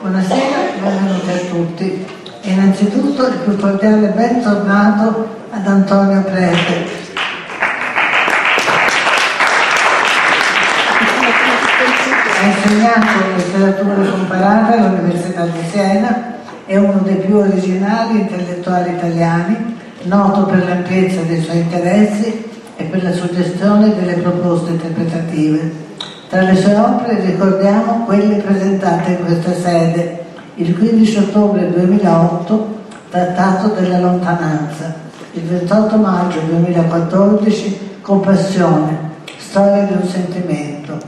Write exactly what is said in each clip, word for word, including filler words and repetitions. Buonasera, benvenuti a tutti. E innanzitutto il più cordiale bentornato ad Antonio Prete. Ha insegnato letteratura comparata all'Università di Siena, è uno dei più originali intellettuali italiani, noto per l'ampiezza dei suoi interessi e per la suggestione delle proposte interpretative. Tra le sue opere ricordiamo quelle presentate in questa sede il quindici ottobre duemilaotto, Trattato della lontananza, il ventotto maggio duemilaquattordici, Compassione, Storia di un sentimento,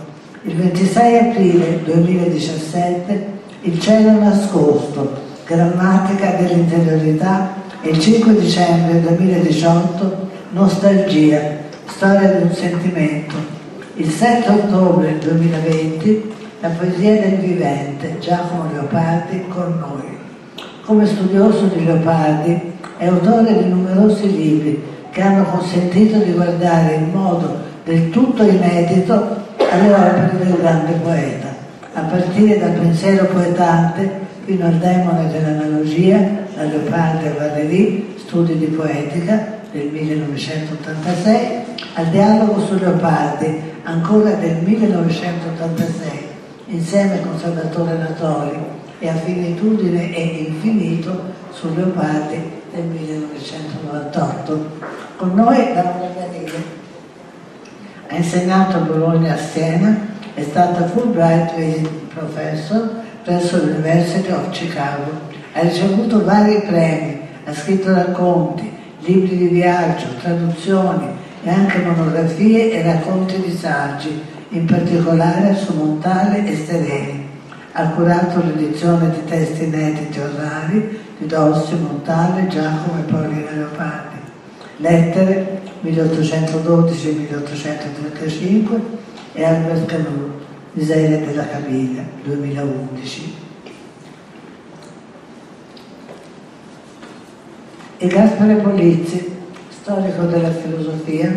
il ventisei aprile duemiladiciassette, Il cielo nascosto, Grammatica dell'interiorità e il cinque dicembre duemiladiciotto, Nostalgia, Storia di un sentimento. Il sette ottobre duemilaventi, La poesia del vivente, Giacomo Leopardi con noi. Come studioso di Leopardi è autore di numerosi libri che hanno consentito di guardare in modo del tutto inedito alle opere del grande poeta, a partire dal pensiero poetante fino al demone dell'analogia, da Leopardi a Valéry, Studi di poetica del millenovecentottantasei, al dialogo su Leopardi, ancora del millenovecentottantasei, insieme con Salvatore Natoli, e a Finitudine e Infinito su Leopardi del millenovecentonovantotto. Con noi Laura Barile. Ha insegnato a Bologna, a Siena, è stata Fulbright Professor presso l'University of Chicago, ha ricevuto vari premi, ha scritto racconti, libri di viaggio, traduzioni e anche monografie e racconti di saggi, in particolare su Montale e Sereni. Ha curato l'edizione di testi inediti e orari di Dossi, Montale, Giacomo e Paolina Leopardi. Lettere milleottocentododici milleottocentotrentacinque e Albert Camus, Miseria della Caviglia, duemilaundici. E Gaspare Polizzi, storico della filosofia,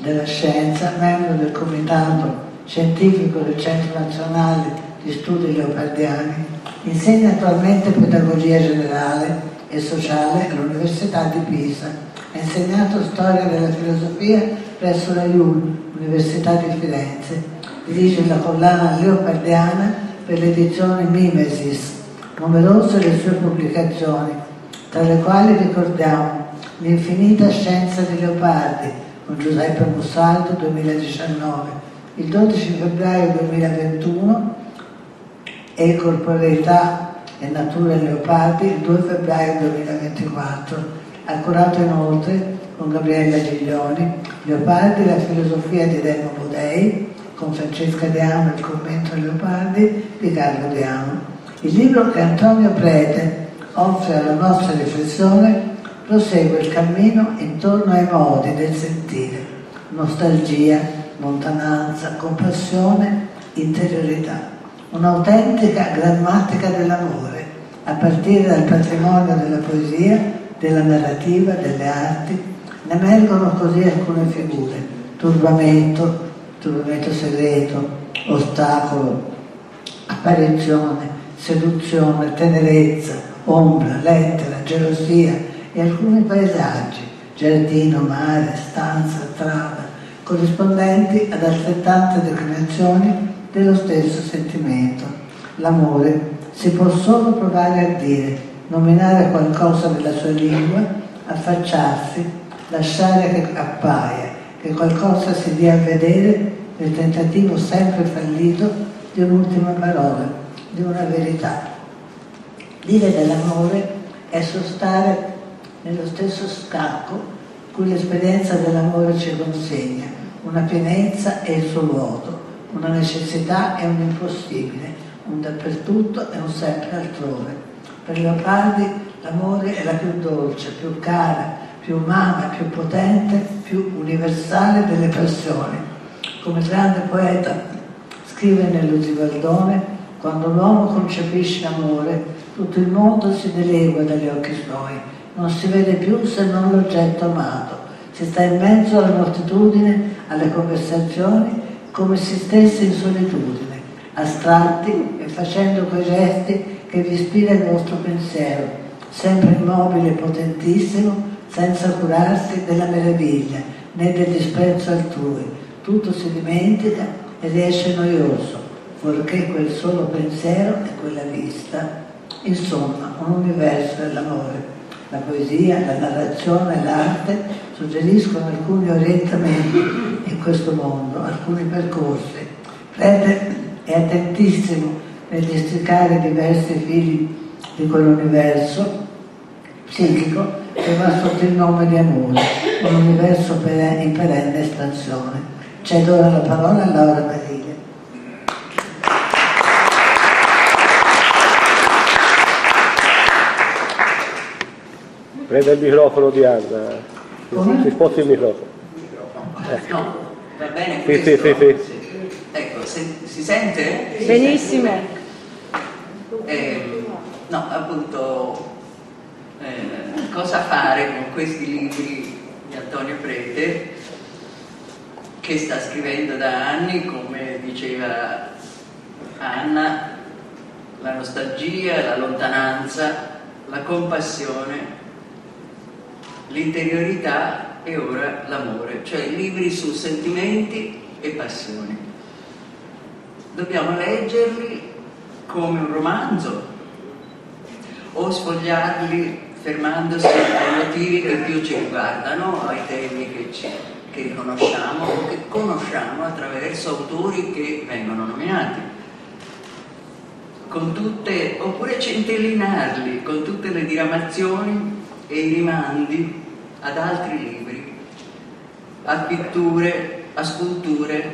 della scienza, membro del comitato scientifico del Centro Nazionale di Studi Leopardiani, insegna attualmente pedagogia generale e sociale all'Università di Pisa, ha insegnato storia della filosofia presso la I U L, Università di Firenze, dirige la collana leopardiana per l'edizione Mimesis, numerose le sue pubblicazioni, tra le quali ricordiamo L'infinita scienza di Leopardi con Giuseppe Mussaldo duemiladiciannove, il dodici febbraio duemilaventuno e Corporeità e Natura Leopardi il due febbraio duemilaventiquattro. Ha curato inoltre con Gabriella Giglioni Leopardi la filosofia di Demo Bodei, con Francesca Diamo il commento Leopardi di Carlo Diamo. Il libro che Antonio Prete offre alla nostra riflessione prosegue il cammino intorno ai modi del sentire, nostalgia, lontananza, compassione, interiorità, un'autentica grammatica dell'amore, a partire dal patrimonio della poesia, della narrativa, delle arti. Ne emergono così alcune figure: turbamento, turbamento segreto, ostacolo, apparizione, seduzione, tenerezza, ombra, lettera, gelosia, e alcuni paesaggi, giardino, mare, stanza, strada, corrispondenti ad altrettante declinazioni dello stesso sentimento. L'amore si può solo provare a dire, nominare qualcosa della sua lingua, affacciarsi, lasciare che appaia, che qualcosa si dia a vedere nel tentativo sempre fallito di un'ultima parola, di una verità. Dire dell'amore è sostare nello stesso scacco cui l'esperienza dell'amore ci consegna una pienezza e il suo vuoto, una necessità e un impossibile, un dappertutto e un sempre altrove. Per Leopardi l'amore è la più dolce, più cara, più umana, più potente, più universale delle passioni. Come il grande poeta scrive nello Zibaldone, quando l'uomo concepisce l'amore, tutto il mondo si delegua dagli occhi suoi. Non si vede più se non l'oggetto amato, si sta in mezzo alla moltitudine, alle conversazioni, come se stesse in solitudine, astratti e facendo quei gesti che vi ispira il vostro pensiero, sempre immobile e potentissimo, senza curarsi della meraviglia né del disprezzo altrui. Tutto si dimentica ed esce noioso, fuorché quel solo pensiero e quella vista. Insomma, un universo dell'amore. La poesia, la narrazione e l'arte suggeriscono alcuni orientamenti in questo mondo, alcuni percorsi. Prete è attentissimo nel districare diversi fili di quell'universo psichico che va sotto il nome di amore, un universo in perenne espansione. Cedo ora la parola a Laura Barile. Prende il microfono di Anna. Come? Si sposta il microfono. Eh. No, va bene questo? Sì, sì, sì, sì. Ecco, se, si sente? Si Benissimo. Sente. Eh, no, appunto, eh, cosa fare con questi libri di Antonio Prete, che sta scrivendo da anni, come diceva Anna, la nostalgia, la lontananza, la compassione, l'interiorità e ora l'amore, cioè libri su sentimenti e passioni. Dobbiamo leggerli come un romanzo o sfogliarli fermandosi ai motivi che più ci riguardano, ai temi che, ci, che conosciamo o che conosciamo attraverso autori che vengono nominati, con tutte, oppure centellinarli con tutte le diramazioni e i rimandi ad altri libri, a pitture, a sculture,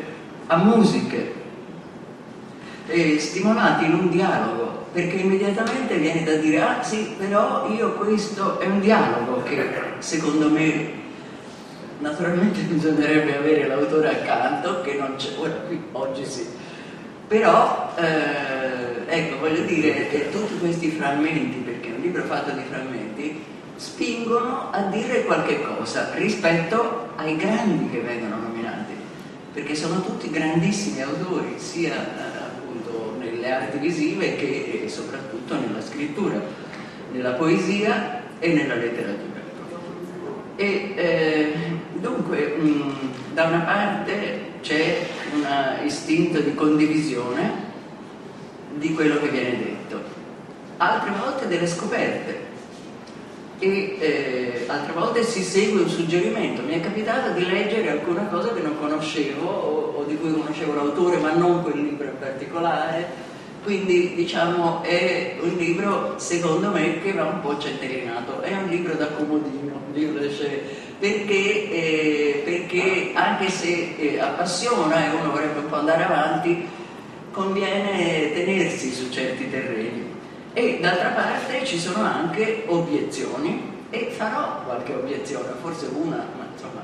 a musiche, e stimolati in un dialogo, perché immediatamente viene da dire: ah sì, però io questo è un dialogo che secondo me, naturalmente bisognerebbe avere l'autore accanto, che non c'è ora qui, oggi sì, però eh, ecco, voglio dire che tutti questi frammenti, perché è un libro fatto di frammenti, spingono a dire qualche cosa rispetto ai grandi che vengono nominati, perché sono tutti grandissimi autori, sia appunto nelle arti visive che soprattutto nella scrittura, nella poesia e nella letteratura. E eh, dunque mh, da una parte c'è un istinto di condivisione di quello che viene detto, altre volte delle scoperte, e eh, altre volte si segue un suggerimento. Mi è capitato di leggere alcuna cosa che non conoscevo o, o di cui conoscevo l'autore ma non quel libro in particolare, quindi diciamo è un libro secondo me che va un po' centellinato, è un libro da comodino, un libro da cioè, perché, eh, perché anche se eh, appassiona e uno vorrebbe un po' andare avanti, conviene tenersi su certi terreni. E d'altra parte ci sono anche obiezioni, e farò qualche obiezione, forse una, ma insomma,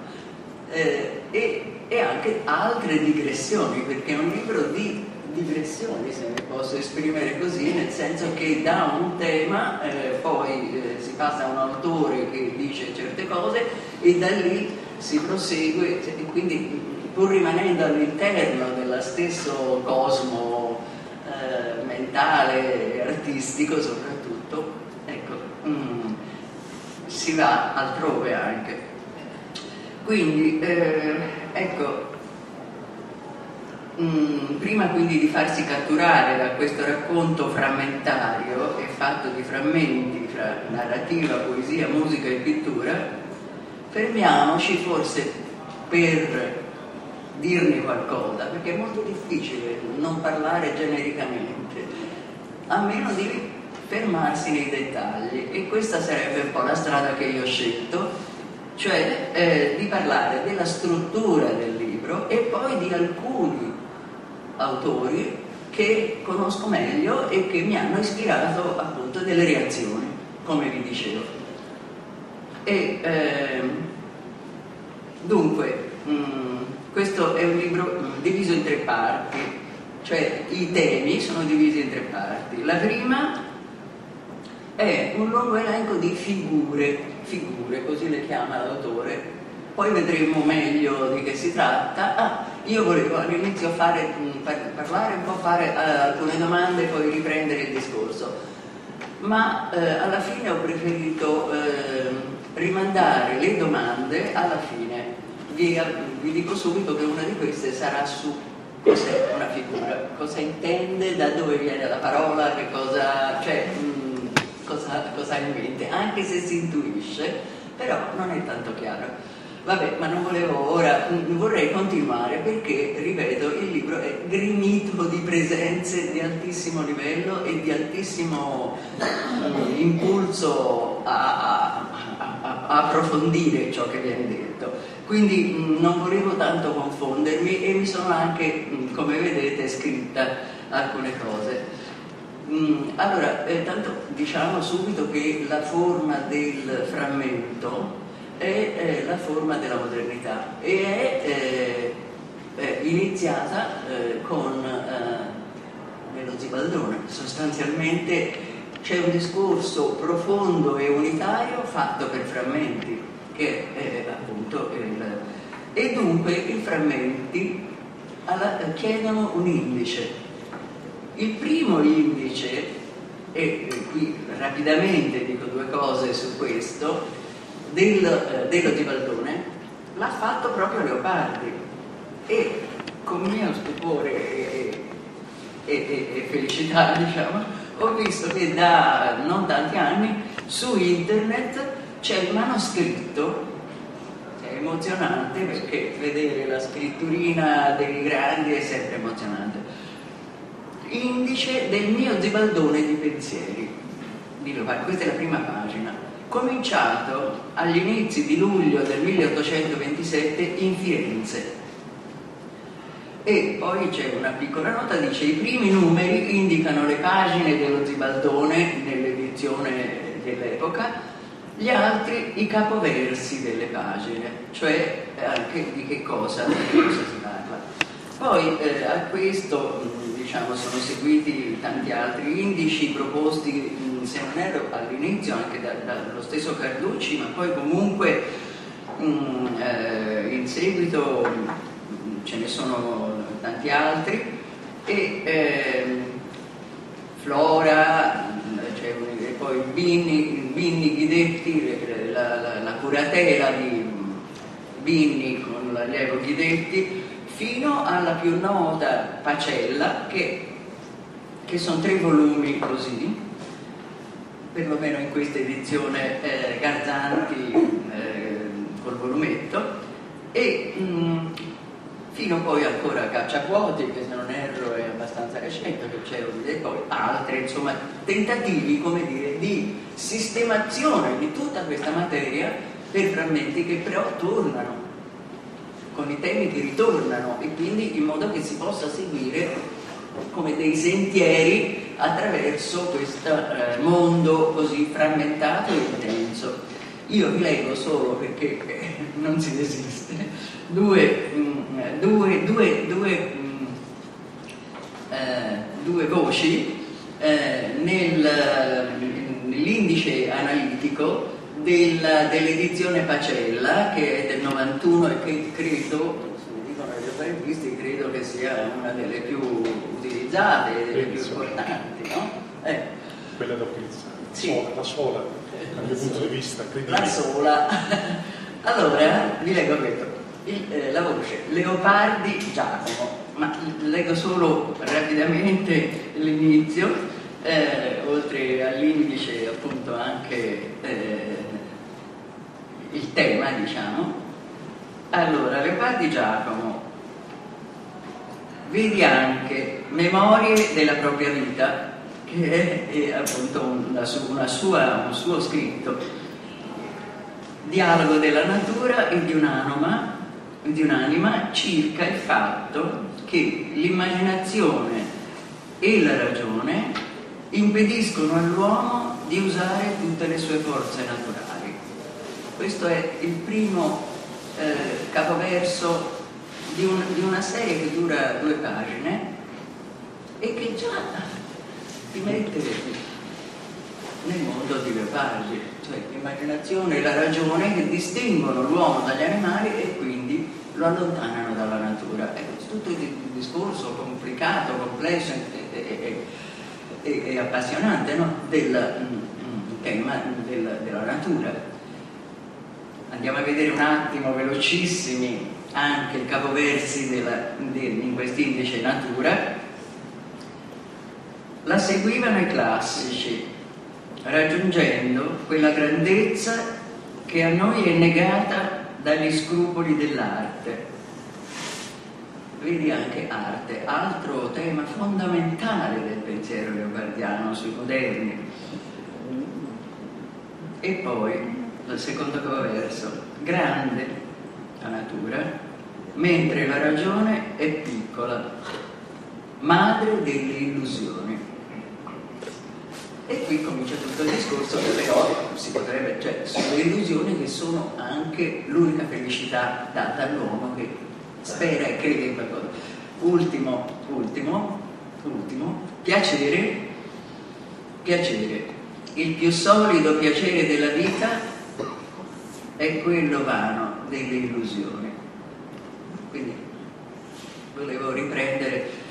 eh, e, e anche altre digressioni, perché è un libro di digressioni, se mi posso esprimere così, nel senso che da un tema eh, poi eh, si passa a un autore che dice certe cose e da lì si prosegue, e quindi pur rimanendo all'interno dello stesso cosmo eh, mentale, artistico soprattutto, ecco, mm, si va altrove anche. Quindi eh, ecco, mm, prima quindi di farsi catturare da questo racconto frammentario e fatto di frammenti fra narrativa, poesia, musica e pittura, fermiamoci forse per dirne qualcosa, perché è molto difficile non parlare genericamente, a meno di fermarsi nei dettagli, e questa sarebbe un po' la strada che io ho scelto, cioè eh, di parlare della struttura del libro e poi di alcuni autori che conosco meglio e che mi hanno ispirato appunto delle reazioni, come vi dicevo. E eh, dunque mh, questo è un libro mh, diviso in tre parti, cioè i temi sono divisi in tre parti. La prima è un lungo elenco di figure, figure, così le chiama l'autore, poi vedremo meglio di che si tratta. Ah, io volevo all'inizio fare, parlare un po', fare alcune domande e poi riprendere il discorso, ma eh, alla fine ho preferito eh, rimandare le domande alla fine. Vi, vi dico subito che una di queste sarà su cos'è una figura, cosa intende, da dove viene la parola, che cosa, cioè, mh, cosa, cosa ha in mente, anche se si intuisce, però non è tanto chiaro. Vabbè, ma non volevo ora, mh, vorrei continuare perché, ripeto, il libro è grinito di presenze di altissimo livello e di altissimo mh, impulso a, a, a, a approfondire ciò che viene detto. Quindi mh, non volevo tanto confondermi e mi sono anche, mh, come vedete, scritta alcune cose. Mh, allora, eh, tanto diciamo subito che la forma del frammento è eh, la forma della modernità e è eh, eh, iniziata eh, con eh, nello Zibaldone. Sostanzialmente c'è un discorso profondo e unitario fatto per frammenti, che è appunto il... e dunque i frammenti alla... chiedono un indice. Il primo indice, e qui rapidamente dico due cose su questo, Del, dello Zibaldone l'ha fatto proprio Leopardi, e con mio stupore e, e, e, e felicità, diciamo, ho visto che da non tanti anni su internet c'è il manoscritto. È emozionante perché vedere la scritturina dei grandi è sempre emozionante. Indice del mio Zibaldone di pensieri di Leopardi, questa è la prima pagina, cominciato agli inizi di luglio del milleottocentoventisette in Firenze. E poi c'è una piccola nota, dice: i primi numeri indicano le pagine dello Zibaldone nell'edizione dell'epoca, gli altri i capoversi delle pagine, cioè anche di che cosa, di che cosa si parla. Poi eh, a questo diciamo sono seguiti tanti altri indici proposti, se non erro all'inizio anche da, da, dallo stesso Carducci, ma poi comunque mh, eh, in seguito mh, ce ne sono tanti altri, e eh, Flora, mh, cioè, e poi Bini, Bini Ghidetti, la, la, la curatela di Bini con l'allievo Ghidetti, fino alla più nota Pacella, che, che sono tre volumi così, perlomeno in questa edizione eh, Garzanti eh, col volumetto, e mh, fino poi ancora a Cacciacuoti, che se non erro è abbastanza recente, che c'è, e poi altre, insomma, tentativi, come dire, di sistemazione di tutta questa materia per frammenti che però tornano, con i temi che ritornano, e quindi in modo che si possa seguire come dei sentieri attraverso questo eh, mondo così frammentato e intenso. Io vi leggo solo, perché eh, non si desiste, due, mh, due, due, due, mh, eh, due voci eh, nel, nell'indice analitico del, dell'edizione Pacella, che è del novantuno e che credo, se mi dicono gli operisti, credo che sia una delle più utilizzate, delle più importanti, no? Eh. Quella da utilizzare, sì. Sola, la sola, dal mio punto di vista, credibile. La sola. Allora, vi leggo questo. Il, eh, la voce, Leopardi Giacomo, ma leggo solo rapidamente l'inizio, eh, oltre all'indice appunto anche eh, il tema, diciamo. Allora, Leopardi Giacomo, vedi anche Memorie della propria vita, che è, è appunto una, una sua, un suo scritto, dialogo della natura e di un'anima, di un'anima circa il fatto che l'immaginazione e la ragione impediscono all'uomo di usare tutte le sue forze naturali. Questo è il primo eh, capoverso di, un, di una serie che dura due pagine e che già ti mette nel mondo di Leopardi, cioè l'immaginazione e la ragione che distinguono l'uomo dagli animali e quindi lo allontanano dalla natura. È tutto il discorso complicato, complesso e, e, e, e appassionante, no? del tema della, della natura. Andiamo a vedere un attimo velocissimi anche i capoversi della, de, in quest'indice natura. La seguivano i classici, raggiungendo quella grandezza che a noi è negata dagli scrupoli dell'arte. Vedi anche arte, altro tema fondamentale del pensiero leopardiano sui moderni. E poi, il secondo capoverso, grande la natura, mentre la ragione è piccola, madre delle illusioni. E qui comincia tutto il discorso che però si potrebbe, cioè sulle illusioni che sono anche l'unica felicità data all'uomo che spera e crede in qualcosa. Ultimo, ultimo, ultimo, piacere, piacere. Il più solido piacere della vita è quello vano delle illusioni. Quindi volevo riprendere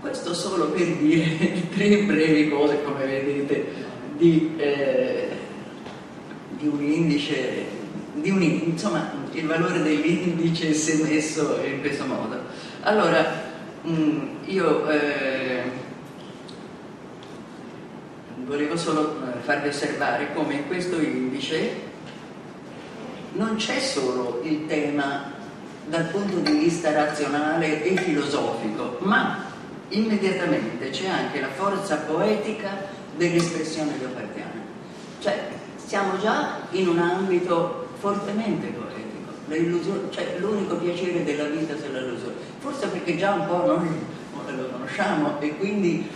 questo solo per dire tre brevi cose, come vedete, di, eh, di un indice, di un, insomma il valore dell'indice si è messo in questo modo. Allora, mh, io eh, volevo solo farvi osservare come in questo indice non c'è solo il tema dal punto di vista razionale e filosofico, ma immediatamente c'è anche la forza poetica dell'espressione leopardiana, cioè siamo già in un ambito fortemente poetico, cioè l'unico piacere della vita è l'illusione, forse perché già un po' noi lo conosciamo e quindi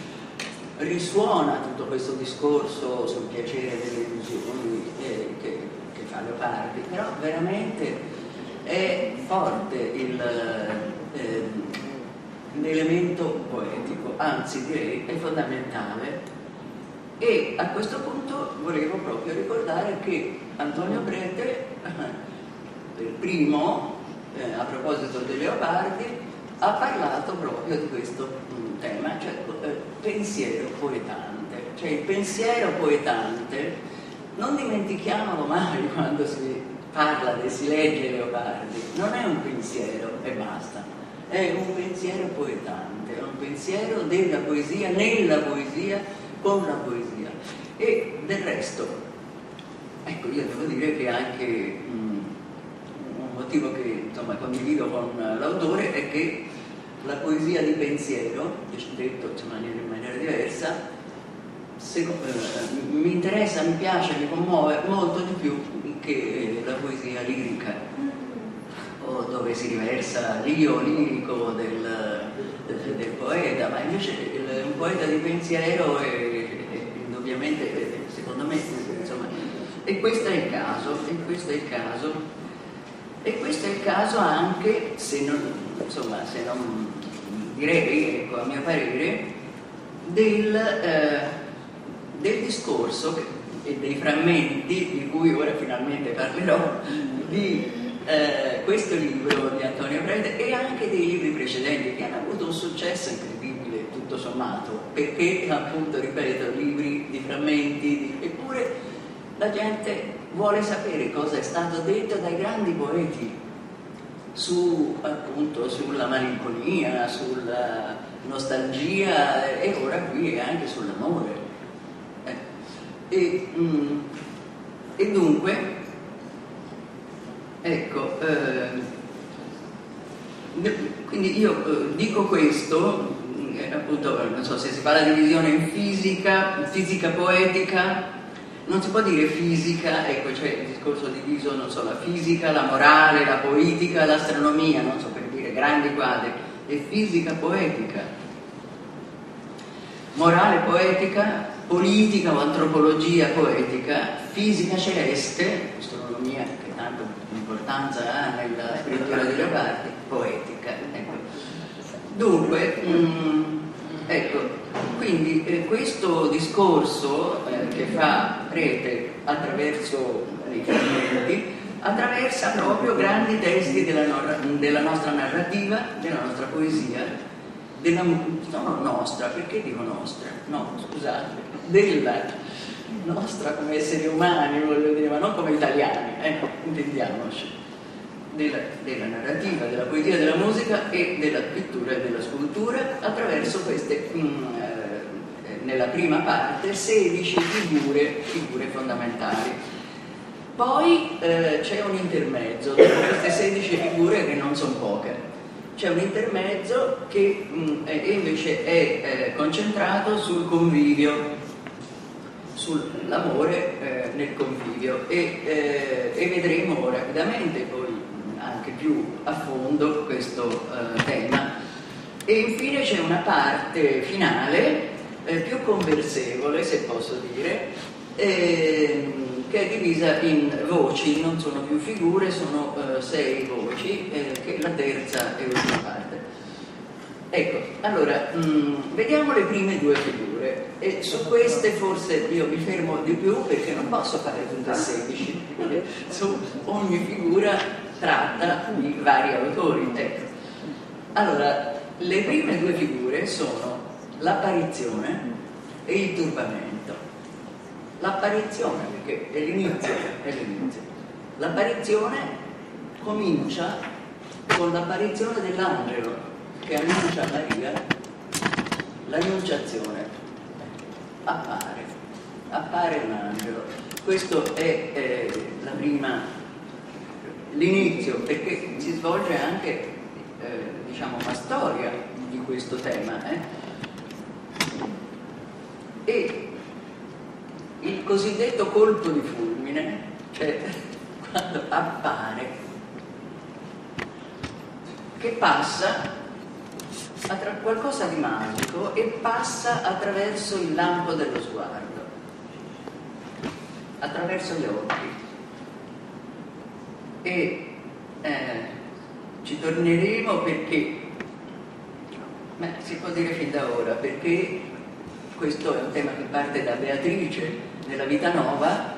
risuona tutto questo discorso sul piacere delle illusioni eh, che, che fa Leopardi, però veramente è forte il eh, l'elemento poetico, anzi direi è fondamentale. E a questo punto volevo proprio ricordare che Antonio Prete, per primo, eh, a proposito dei Leopardi, ha parlato proprio di questo mh, tema, cioè eh, pensiero poetante, cioè il pensiero poetante non dimentichiamolo mai quando si parla e si legge Leopardi, non è un pensiero e basta. È un pensiero poetante, è un pensiero della poesia, nella poesia, con la poesia. E del resto, ecco, io devo dire che anche mh, un motivo che insomma, condivido con l'autore è che la poesia di pensiero, detto insomma, in maniera diversa, se, eh, mi interessa, mi piace, mi commuove molto di più che la poesia lirica, dove si riversa l'io lirico del, del, del poeta, ma invece il, un poeta di pensiero è, è, è indubbiamente, è, secondo me, insomma, e questo è il caso, e questo è il caso, e questo è il caso anche se non, insomma, se non direi, ecco, a mio parere, del, eh, del discorso che, e dei frammenti di cui ora finalmente parlerò, di Eh, questo libro di Antonio Prete e anche dei libri precedenti che hanno avuto un successo incredibile tutto sommato, perché appunto ripeto, libri di frammenti, eppure la gente vuole sapere cosa è stato detto dai grandi poeti su, appunto, sulla malinconia, sulla nostalgia e ora qui anche sull'amore eh. e, mm, e dunque ecco, eh, quindi io eh, dico questo, eh, appunto, non so se si parla di visione in fisica, fisica poetica, non si può dire fisica, ecco, c'è il discorso diviso, non so, la fisica, la morale, la politica, l'astronomia, non so per dire, grandi quadri, è fisica poetica, morale poetica, politica o antropologia poetica, fisica celeste, astronomia che tanto importanza eh, nella scrittura di Leopardi, poetica. Ecco. Dunque, mh, ecco, qui quindi eh, questo discorso eh, che fa Prete attraverso i frammenti attraversa proprio grandi testi della, no della nostra narrativa, della nostra poesia, della, no, nostra, perché dico nostra? No, scusate, della nostra come esseri umani, voglio dire, ma non come italiani, ecco, intendiamoci, della, della narrativa, della poesia, della musica e della pittura e della scultura attraverso queste, mh, eh, nella prima parte, sedici figure, figure fondamentali. Poi eh, c'è un intermezzo, dopo queste sedici figure che non sono poche, c'è un intermezzo che mh, è, invece è eh, concentrato sul convivio, sull'amore eh, nel convivio e, eh, e vedremo rapidamente poi anche più a fondo questo eh, tema. E infine c'è una parte finale eh, più conversevole, se posso dire, eh, che è divisa in voci, non sono più figure, sono eh, sei voci, eh, che è la terza e ultima parte. Ecco, allora, mh, vediamo le prime due figure e su queste forse io mi fermo di più perché non posso fare tutte e sedici, su ogni figura tratta di vari autori. Ecco. Allora, le prime due figure sono l'apparizione e il turbamento. L'apparizione, perché è l'inizio, è l'inizio. L'apparizione comincia con l'apparizione dell'angelo che annuncia a Maria l'annunciazione. Appare, appare un angelo. Questo è eh, la prima, l'inizio, perché si svolge anche eh, diciamo la storia di questo tema. Eh? E il cosiddetto colpo di fulmine, cioè quando appare, che passa qualcosa di magico e passa attraverso il lampo dello sguardo, attraverso gli occhi, e eh, ci torneremo perché, beh, si può dire fin da ora, perché questo è un tema che parte da Beatrice nella Vita Nova.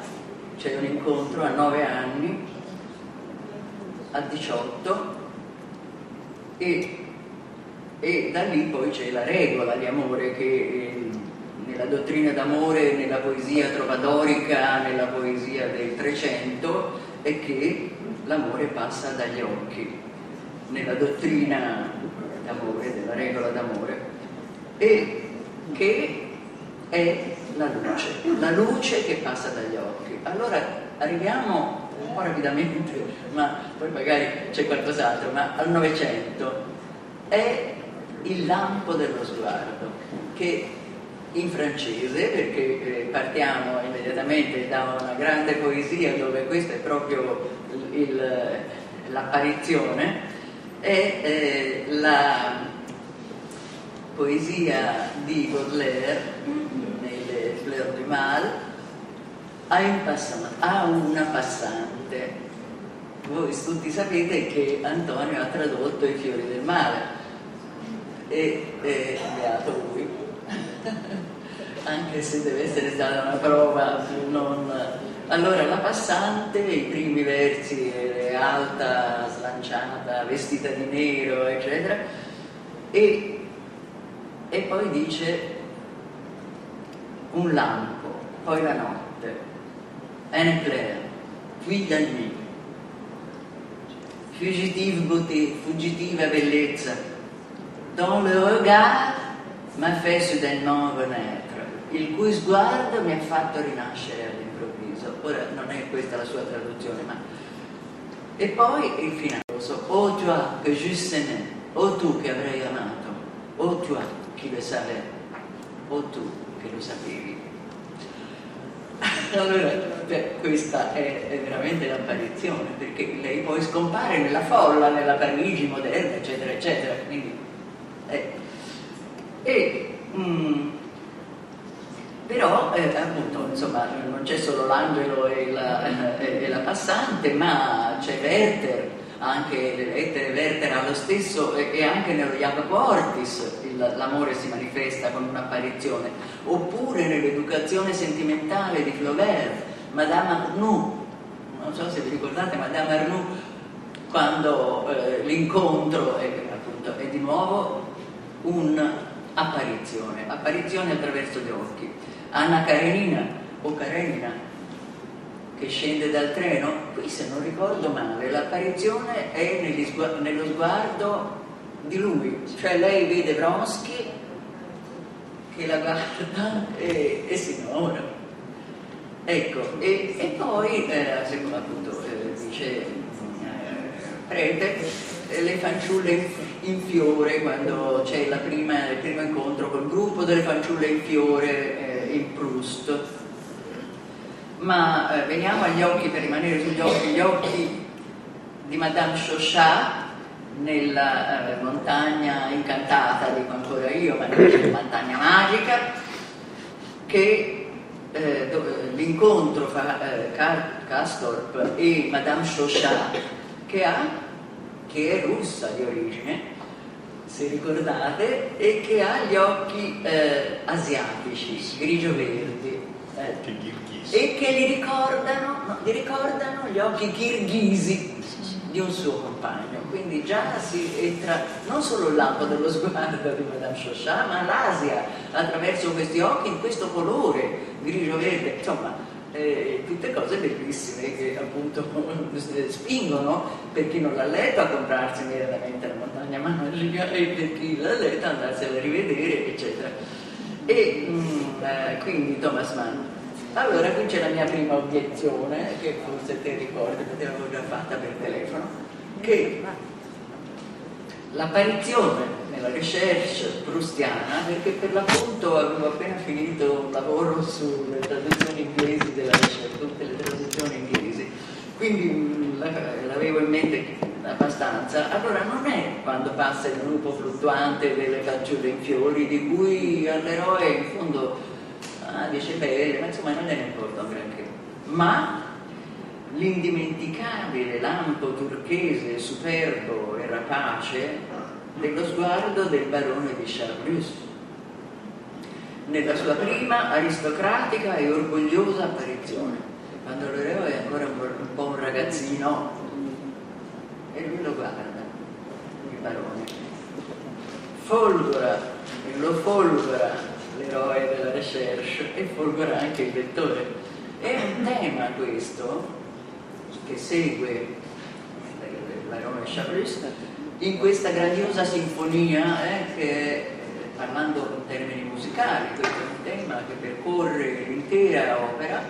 C'è un incontro a nove anni, a diciotto, e e da lì poi c'è la regola di amore che nella dottrina d'amore, nella poesia trovadorica, nella poesia del Trecento, è che l'amore passa dagli occhi, nella dottrina d'amore, della regola d'amore, e che è la luce, la luce che passa dagli occhi. Allora arriviamo un po' rapidamente, ma poi magari c'è qualcos'altro, ma al Novecento è il lampo dello sguardo, che in francese, perché partiamo immediatamente da una grande poesia dove questa è proprio l'apparizione, è eh, la poesia di Baudelaire nelle Fleur du Mal, a, a una passante. Voi tutti sapete che Antonio ha tradotto I fiori del male, e eh, beato lui anche se deve essere stata una prova non... Allora, la passante, i primi versi, è alta, slanciata, vestita di nero, eccetera, e, e poi dice un lampo, poi la notte, un éclair, puis la nuit, fugitive beauté, fuggitiva bellezza, dont le regard m'a fait soudainement renaître, il cui sguardo mi ha fatto rinascere all'improvviso. Ora non è questa la sua traduzione, ma... E poi il finale, oh toi que j'aimais, oh tu che avrei amato, oh toi qui le savais, oh tu che lo sapevi. Allora, beh, questa è, è veramente l'apparizione, perché lei poi scompare nella folla, nella Parigi moderna, eccetera, eccetera, quindi... Eh, eh, mh, però eh, appunto, insomma, non c'è solo l'angelo e, eh, e la passante, ma c'è Werther anche lettere Werther allo stesso, e anche nello Jacopo Ortis l'amore si manifesta con un'apparizione, oppure nell'educazione sentimentale di Flaubert, Madame Arnoux, non so se vi ricordate Madame Arnoux, quando eh, l'incontro è, appunto, è di nuovo un'apparizione, apparizione attraverso gli occhi. Anna Karenina o Karenina che scende dal treno, qui se non ricordo male l'apparizione è negli sgu- nello sguardo di lui, cioè lei vede Vronsky che la guarda e, e si innamora, ecco, e, e poi eh, secondo appunto eh, dice eh, Prete, eh, le fanciulle in fiore, quando c'è la prima, il primo incontro col gruppo delle fanciulle in fiore eh, in Proust. Ma eh, veniamo agli occhi, per rimanere sugli occhi, gli occhi di Madame Chauchat nella eh, montagna incantata, dico ancora io, ma nella montagna magica, che eh, dove, l'incontro fra eh, Car- Castorp e Madame Chauchat, che, ha, che è russa di origine, se ricordate, e che ha gli occhi eh, asiatici, grigio-verdi. Eh. E che gli ricordano, no, gli ricordano gli occhi kirghisi di un suo compagno, quindi già si entra non solo l'alto dello sguardo di Madame Chauchat, ma l'Asia attraverso questi occhi in questo colore grigio-verde, insomma eh, tutte cose bellissime che appunto spingono per chi non l'ha letto a comprarsi immediatamente La montagna magica e per chi l'ha letto andarsela a rivedere, eccetera. E mm, eh, quindi Thomas Mann. Allora, qui c'è la mia prima obiezione, che forse te ricordi, perché l'avevo già fatta per telefono, che l'apparizione nella recherche prustiana, perché per l'appunto avevo appena finito un lavoro sulle traduzioni inglesi della recherche, tutte le traduzioni inglesi, quindi l'avevo in mente abbastanza. Allora non è quando passa il lupo fluttuante delle fanciulle in fiori, di cui all'eroe in fondo Ah, dice bene, ma insomma non ne importa granché. Ma l'indimenticabile lampo turchese, superbo e rapace dello sguardo del barone di Charlus, nella sua prima aristocratica e orgogliosa apparizione, quando l'eroe è ancora un po' un ragazzino e lui lo guarda, il barone. Folgora, e lo folgora l'eroe della recherche e folgora anche il lettore. È un tema questo che segue la Roma Charlus in questa grandiosa sinfonia eh, che, parlando in termini musicali, questo è un tema che percorre l'intera opera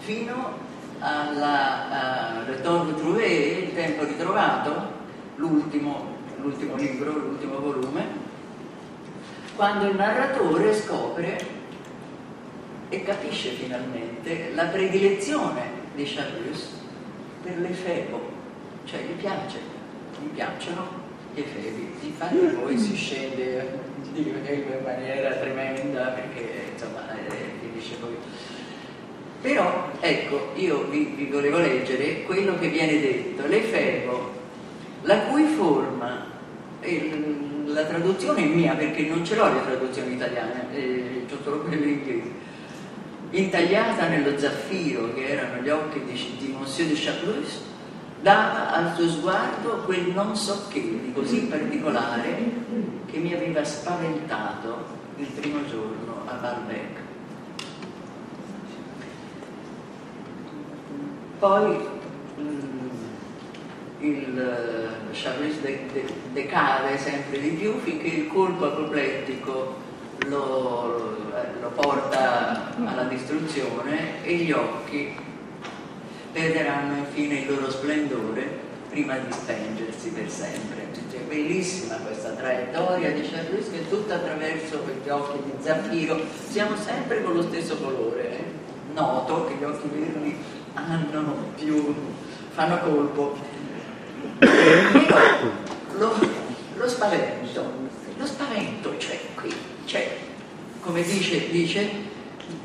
fino alla Le Temps retrouvé, il tempo ritrovato, l'ultimo, l'ultimo libro, l'ultimo volume, quando il narratore scopre e capisce finalmente la predilezione di Charlus per l'Efebo, cioè gli piace, gli piacciono gli Efebi, infatti poi si scende in maniera tremenda perché insomma finisce poi. Però ecco, io vi, vi volevo leggere quello che viene detto, l'Efebo, la cui forma il, la traduzione è mia perché non ce l'ho le traduzioni italiane, eh, c'ho solo quelle inglesi, intagliata nello zaffiro che erano gli occhi di, di Monsieur de Charlus, dava al suo sguardo quel non so che di così particolare che mi aveva spaventato il primo giorno a Balbec. Poi il Charlus decade sempre di più finché il colpo apoplettico lo, lo porta alla distruzione e gli occhi perderanno infine il loro splendore prima di spengersi per sempre. Cioè, è bellissima questa traiettoria di Charlus che è tutta attraverso quegli occhi di zaffiro, siamo sempre con lo stesso colore, eh? Noto che gli occhi verdi hanno più, fanno colpo. Però lo, lo spavento, lo spavento c'è qui, c'è, come dice, dice,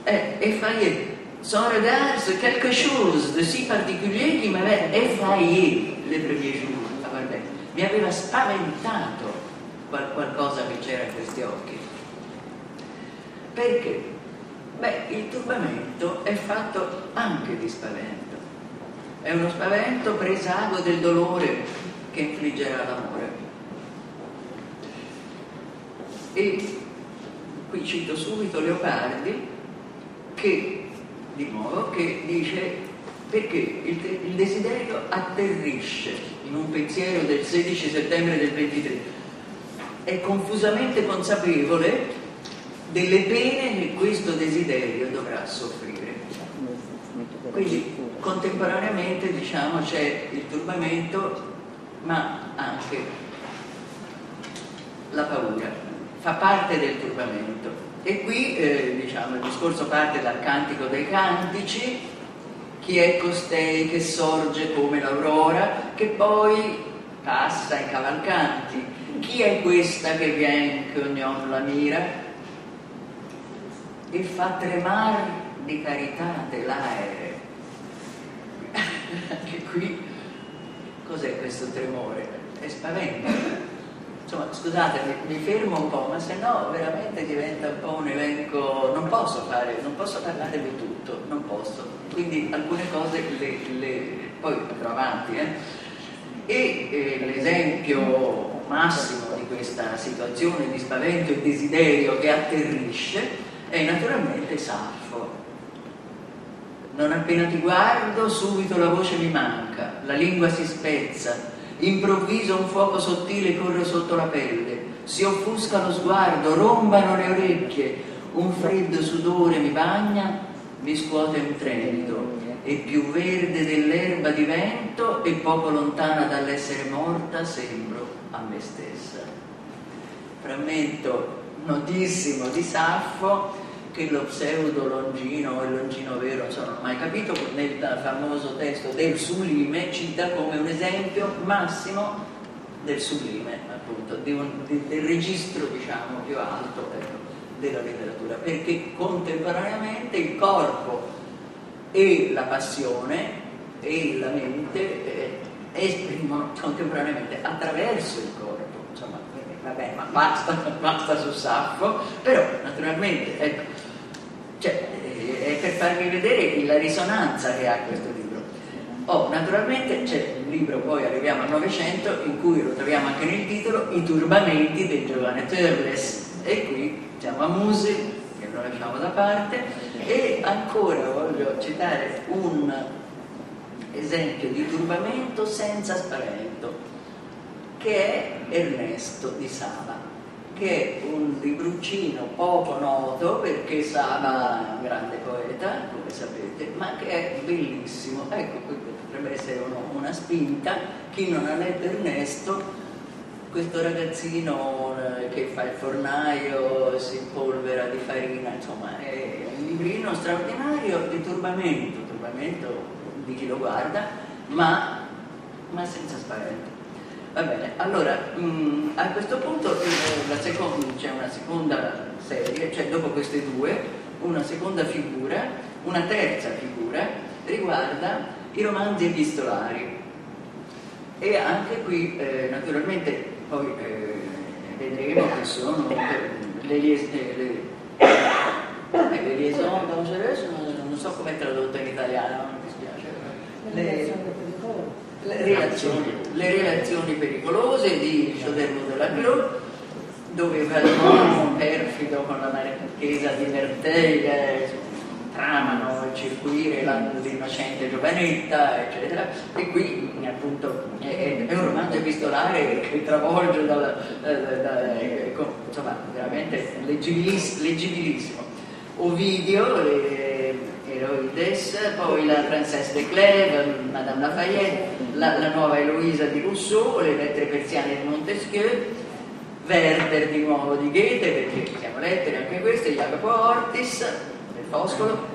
eh, effrayé, sans regard, quelque chose de si particulier qui m'avait effrayé le premier jour. Balbec, mi aveva spaventato qual qualcosa che c'era in questi occhi. Perché? Beh, il turbamento è fatto anche di spavento, è uno spavento presago del dolore che infliggerà l'amore. E qui cito subito Leopardi, che di nuovo che dice, perché il, il desiderio atterrisce in un pensiero del sedici settembre del ventitré, è confusamente consapevole delle pene che questo desiderio dovrà soffrire. Quindi contemporaneamente, diciamo, c'è il turbamento ma anche la paura fa parte del turbamento. E qui eh, diciamo, il discorso parte dal Cantico dei Cantici: chi è costei che sorge come l'aurora, che poi passa ai cavalcanti, chi è questa che vien che ognuno la mira e fa tremar di carità dell'aere. Anche qui cos'è questo tremore? È spavento. Insomma, scusate, mi, mi fermo un po', ma se no veramente diventa un po' un elenco, non posso fare, non posso parlare di tutto, non posso, quindi alcune cose le, le poi andrò avanti. Eh. E eh, l'esempio massimo di questa situazione di spavento e desiderio che atterrisce è naturalmente Saffo. Non appena ti guardo, subito la voce mi manca, la lingua si spezza, improvviso un fuoco sottile corre sotto la pelle, si offusca lo sguardo, rombano le orecchie, un freddo sudore mi bagna, mi scuote un tremito, e più verde dell'erba divento e poco lontana dall'essere morta sembro a me stessa. Frammento notissimo di Saffo, che lo pseudo Longino o il Longino vero non sono mai capito, nel famoso testo del Sublime cita come un esempio massimo del sublime, appunto, di un, di, del registro, diciamo, più alto della letteratura, perché contemporaneamente il corpo e la passione e la mente eh, esprimono contemporaneamente attraverso il corpo, insomma, vabbè, ma basta, basta su Saffo, però naturalmente, ecco, cioè, è per farvi vedere la risonanza che ha questo libro. Oh, naturalmente c'è un libro, poi arriviamo al Novecento, in cui lo troviamo anche nel titolo, I turbamenti del giovane Turles, e qui siamo a Musi, che lo lasciamo da parte, e ancora voglio citare un esempio di turbamento senza spavento, che è Ernesto di Saba, che è un libruccino poco noto, perché Saba è un grande poeta, come sapete, ma che è bellissimo. Ecco, potrebbe essere uno, una spinta. Chi non ha letto Ernesto, questo ragazzino che fa il fornaio, si impolvera di farina, insomma, è un librino straordinario di turbamento, turbamento di chi lo guarda, ma, ma senza spavento. Va bene, allora mh, a questo punto c'è cioè una seconda serie, cioè dopo queste due, una seconda figura, una terza figura riguarda i romanzi epistolari. E anche qui eh, naturalmente poi eh, vedremo che sono eh, le liaison dangereuses, non so come è tradotta in italiano, mi dispiace. Le, Le relazioni, le relazioni pericolose di Chaudermont de la Clos, dove Valmont, perfido con la marchesa di Merteil, tramano a circuire l'innocente giovanetta, eccetera. E qui appunto è, è un romanzo epistolare che travolge dalla, da, da, ecco, insomma, veramente leggibilis, leggibilissimo. Ovidio, le, Heroides, poi la Frances de Clèves, Madame Lafayette, la, la nuova Eloisa di Rousseau, le lettere persiane di Montesquieu, Werther di nuovo di Goethe, perché siamo lettere anche queste, Jacopo Ortis, del Foscolo,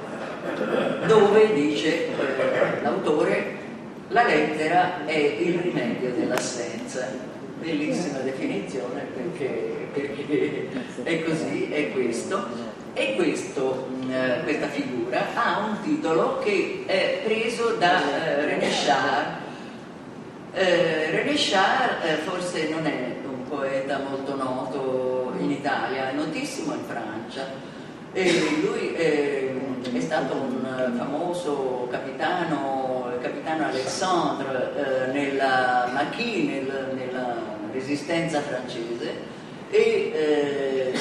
dove dice eh, l'autore, la lettera è il rimedio dell'assenza. Bellissima definizione, perché, perché è così, è questo. E questo, mh, questa figura ha un titolo che è preso da eh, René Char. Eh, René Richard eh, forse non è un poeta molto noto in Italia, è notissimo in Francia, e lui eh, è stato un famoso capitano, il capitano Alexandre eh, nella Maquis, nel, nella resistenza francese, e eh,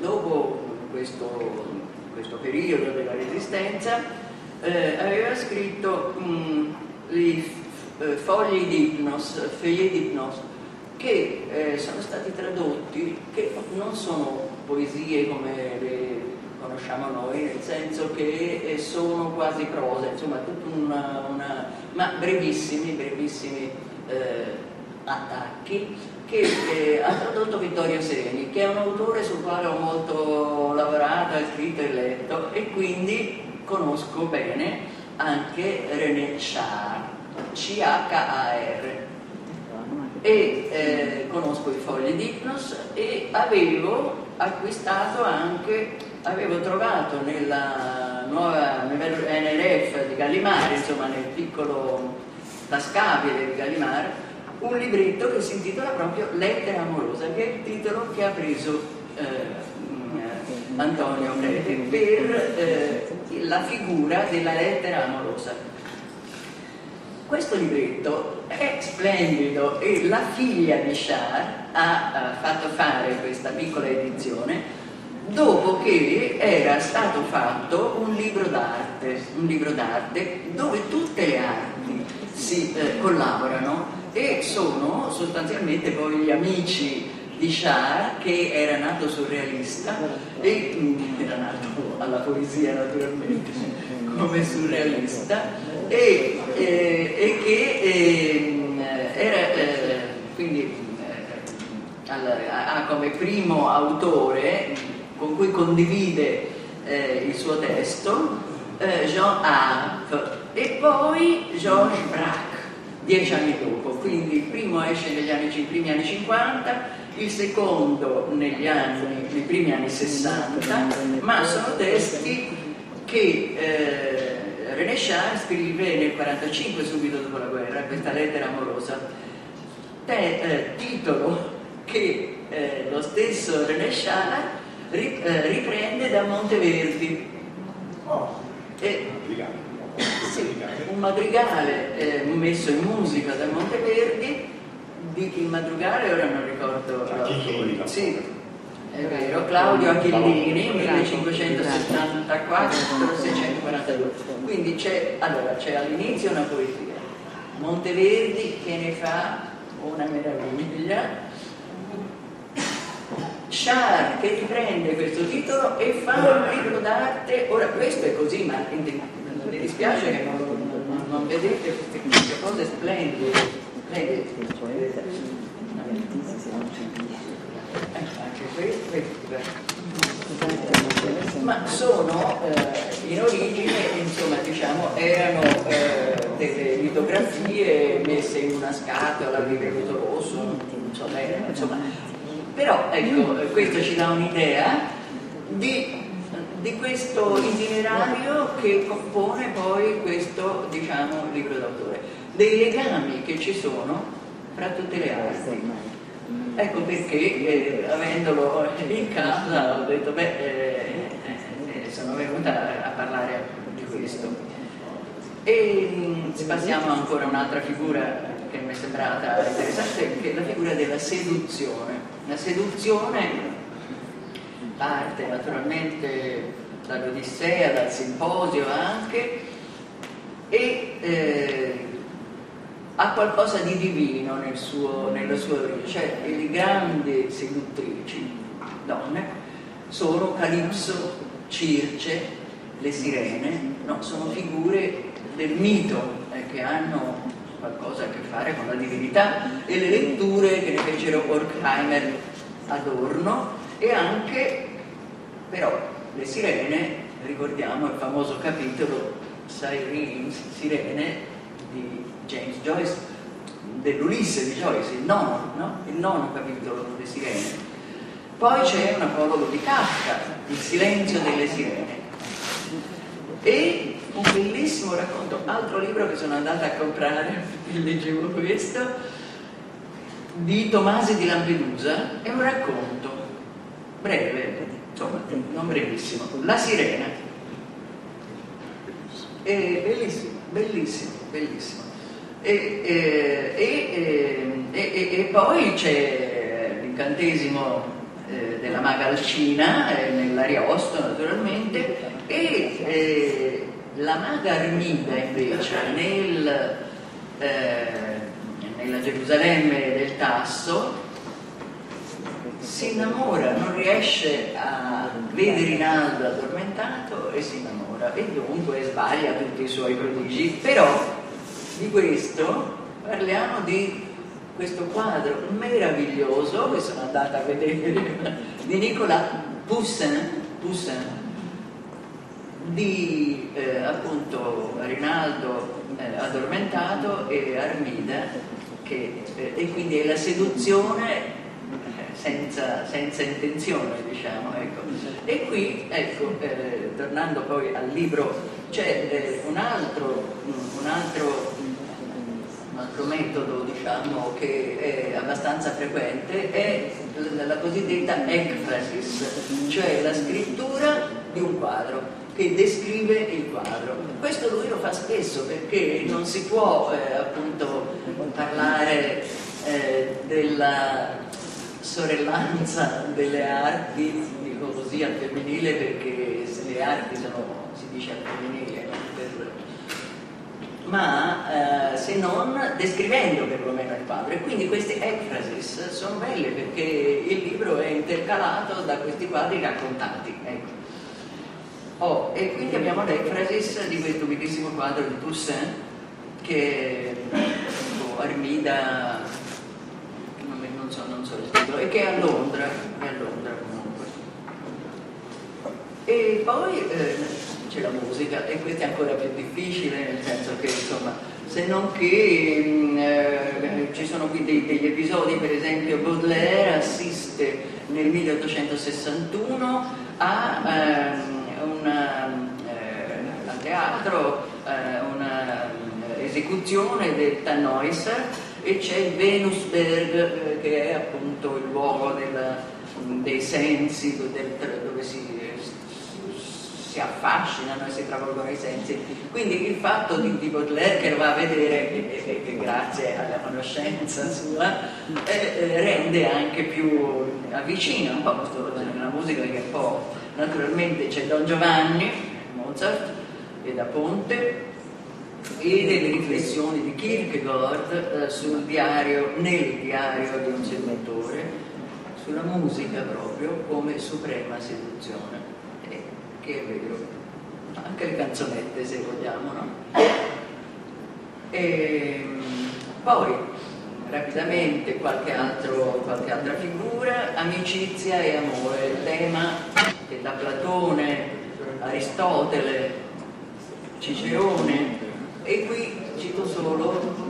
dopo questo, questo periodo della resistenza eh, aveva scritto mh, i Eh, fogli d'ipnos, fogli d'ipnos che eh, sono stati tradotti, che non sono poesie come le conosciamo noi, nel senso che eh, sono quasi prose, insomma tutta una, una ma brevissimi, brevissimi eh, attacchi che eh, ha tradotto Vittorio Sereni, che è un autore sul quale ho molto lavorato, scritto e letto, e quindi conosco bene anche René Char, C H A R, e eh, conosco i fogli d'Ipnos, e avevo acquistato anche, avevo trovato nella nuova N R F di Gallimard, insomma nel piccolo tascabile di Gallimard, un libretto che si intitola proprio Lettera amorosa, che è il titolo che ha preso eh, Antonio Prete per eh, la figura della lettera amorosa. Questo libretto è splendido, e la figlia di Char ha fatto fare questa piccola edizione dopo che era stato fatto un libro d'arte, un libro d'arte dove tutte le arti si eh, collaborano, e sono sostanzialmente poi gli amici di Char, che era nato surrealista e mh, era nato alla poesia naturalmente come surrealista, E, eh, e che eh, era, eh, quindi, eh, ha come primo autore con cui condivide eh, il suo testo eh, Jean Arp, e poi Georges Braque dieci anni dopo. Quindi il primo esce negli anni, primi anni cinquanta, il secondo negli anni, nei primi anni sessanta, ma sono testi che eh, René Char scrive nel millenovecentoquarantacinque, subito dopo la guerra, questa lettera amorosa, te, eh, titolo che eh, lo stesso René Char ri, eh, riprende da Monteverdi. Oh, e, sì, un madrigale eh, messo in musica da Monteverdi, di il madrigale ora non ricordo, eh, sì, è vero, Claudio Achillini, millecinquecentosettantaquattro seicentoquarantadue. Quindi c'è allora, all'inizio una poesia, Monteverdi che ne fa una meraviglia, Char che riprende questo titolo e fa un libro d'arte. Ora questo è così, ma mi dispiace che non, non vedete queste, queste cose splendide, splendide. Ma sono eh, in origine, insomma, diciamo, erano eh, delle litografie messe in una scatola di velluto rosso, non so bene, insomma, però ecco, questo ci dà un'idea di, di questo itinerario che compone poi questo, diciamo, libro d'autore, dei legami che ci sono fra tutte le arti. Ecco perché, eh, avendolo in casa, ho detto, beh, eh, eh, sono venuta a parlare di questo. E mh, passiamo ancora a un'altra figura che mi è sembrata interessante, che è la figura della seduzione. La seduzione parte naturalmente dall'Odissea, dal Simposio anche, e eh, ha qualcosa di divino nel suo, nella sua origine, cioè le grandi seduttrici donne sono Calipso, Circe, le sirene, no? Sono figure del mito eh, che hanno qualcosa a che fare con la divinità, e le letture che ne fecero Horkheimer, Adorno, e anche però le sirene, ricordiamo il famoso capitolo Siren, Sirene di James Joyce, dell'Ulisse di Joyce, il nono, no? Il nono capitolo delle sirene. Poi c'è un apologo di Kafka, Il silenzio delle sirene, e un bellissimo racconto, altro libro che sono andata a comprare, leggevo questo, di Tomasi di Lampedusa è un racconto breve, insomma, non brevissimo, La sirena. È bellissimo, bellissimo, bellissimo. E, e, e, e, e poi c'è l'incantesimo della maga Alcina, nell'Ariosto naturalmente, e, e la maga Armida invece nel, eh, nella Gerusalemme del Tasso si innamora, non riesce a vedere Rinaldo addormentato e si innamora, e dunque sbaglia tutti i suoi prodigi. Però di questo parliamo, di questo quadro meraviglioso che sono andata a vedere di Nicolas Poussin, Poussin di eh, appunto Rinaldo eh, addormentato e Armida che, eh, e quindi è la seduzione senza, senza intenzione, diciamo, ecco. E qui, ecco, eh, tornando poi al libro, c'è eh, un altro un altro un altro metodo, diciamo, che è abbastanza frequente, è la, la cosiddetta ekphrasis, cioè la scrittura di un quadro che descrive il quadro. Questo lui lo fa spesso perché non si può eh, appunto parlare eh, della sorellanza delle arti, dico così, al femminile, perché le arti sono, si dice al femminile, ma eh, se non descrivendo perlomeno il quadro. E quindi queste ekphrasis sono belle perché il libro è intercalato da questi quadri raccontati, ecco. Oh, e quindi abbiamo l'ekphrasis di questo bellissimo quadro di Poussin, che oh, Armida, non, non so non so il titolo, e che è a Londra, è a Londra comunque. E poi eh, la musica, e questo è ancora più difficile, nel senso che, insomma, se non che eh, ci sono qui dei, degli episodi. Per esempio Baudelaire assiste nel milleottocentosessantuno a eh, una, eh, al teatro eh, una esecuzione del Tannhäuser, e c'è il Venusberg eh, che è appunto il luogo della, dei sensi, del, dove si si affascinano e si travolgono i sensi. Quindi il fatto di, di Baudelaire che lo va a vedere, e, e, e grazie alla conoscenza sua, eh, rende anche più, avvicina un po' questo, una musica che un po', naturalmente c'è Don Giovanni, Mozart, e da Ponte, e delle riflessioni di Kierkegaard eh, sul diario, nel diario di un seduttore, sulla musica proprio come suprema seduzione. Che è vero, anche le canzonette, se vogliamo, no? E poi rapidamente qualche, altro, qualche altra figura, amicizia e amore, il tema che da Platone, Aristotele, Cicerone, e qui cito solo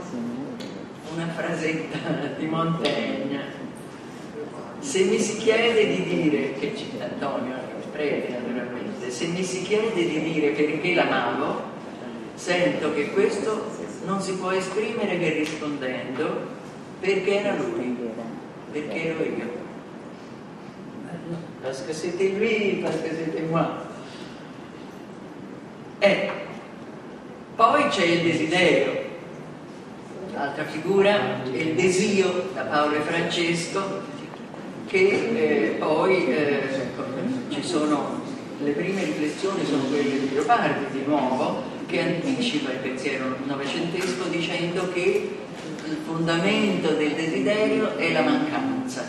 una frasetta di Montaigne. Se mi si chiede di dire, che cita Antonio Prete naturalmente, se mi si chiede di dire perché l'amavo, sento che questo non si può esprimere che rispondendo perché era lui, perché ero io. Parce que c'était lui, parce que c'était moi. Eh, poi c'è il desiderio, l'altra figura, il desio da Paolo e Francesco, che eh, poi eh, ci sono. Le prime riflessioni sono quelle di Leopardi, di nuovo, che anticipa il pensiero novecentesco dicendo che il fondamento del desiderio è la mancanza.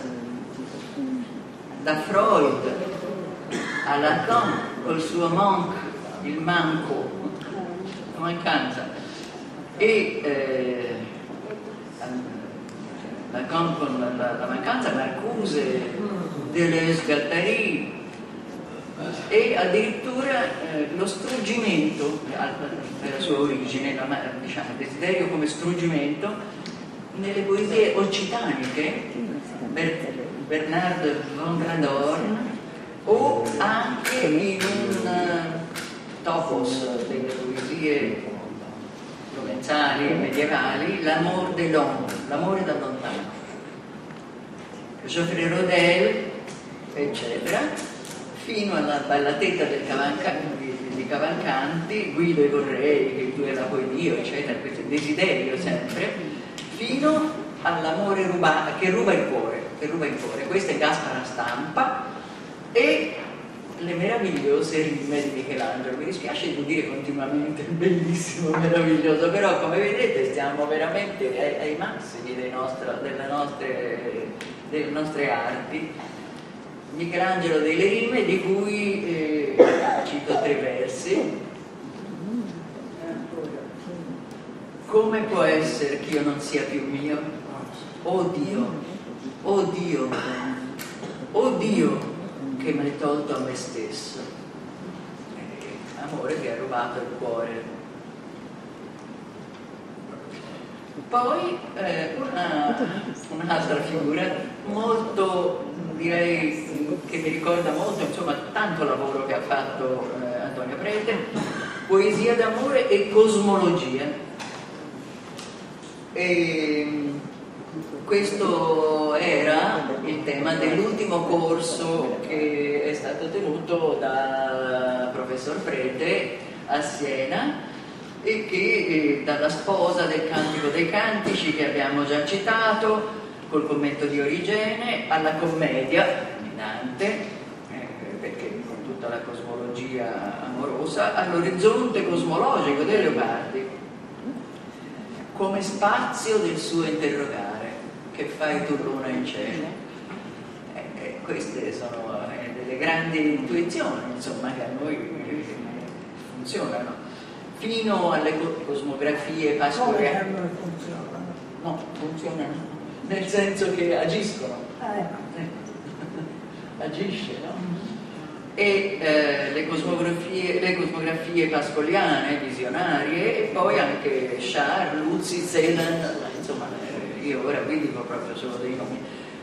Da Freud a Lacan, col suo manque, il manco, la mancanza, e eh, Lacan con la, la, la mancanza, Marcuse, Deleuze, Guattari, e addirittura eh, lo struggimento della sua origine, la, diciamo, il desiderio come struggimento nelle poesie occitaniche, Ber Bernard von Gradorn, o anche in un topos delle poesie provenzali e medievali, l'amore de l'homme, l'amore da lontano, Geoffrey Rodel, eccetera, fino alla ballatetta del Cavalcanti, di Cavalcanti, Guido e Vorrei, che tu era poi Dio, eccetera, questo desiderio sempre, fino all'amore rubato, che ruba il cuore, che ruba il cuore. Questa è Gaspare Stampa e le meravigliose rime di Michelangelo. Mi dispiace di dire continuamente bellissimo, meraviglioso, però come vedete stiamo veramente ai, ai massimi dei nostra, della nostre, delle nostre arti. Michelangelo delle rime, di cui eh, cito tre versi. Come può essere che io non sia più mio? Oh Dio, oh Dio, oh Dio, che mi hai tolto a me stesso. Eh, amore che ha rubato il cuore. Poi eh, un'altra una figura molto, direi, che mi ricorda molto, insomma, tanto lavoro che ha fatto eh, Antonio Prete, poesia d'amore e cosmologia. E questo era il tema dell'ultimo corso che è stato tenuto dal professor Prete a Siena e che dalla sposa del Cantico dei Cantici, che abbiamo già citato, col commento di Origene, alla commedia di Dante, eh, perché con tutta la cosmologia amorosa, all'orizzonte cosmologico dei Leopardi, come spazio del suo interrogare. Che fai tu luna in cielo? Eh, eh, queste sono eh, delle grandi intuizioni, insomma, che a noi eh, funzionano, fino alle cosmografie pastoriali. Come funzionano? No, funzionano, nel senso che agiscono, eh. agisce, no? E eh, le, cosmografie, le cosmografie pascoliane, visionarie, e poi anche Charlus, Luzzi, Sedan, insomma. Io ora vi dico proprio solo dei nomi.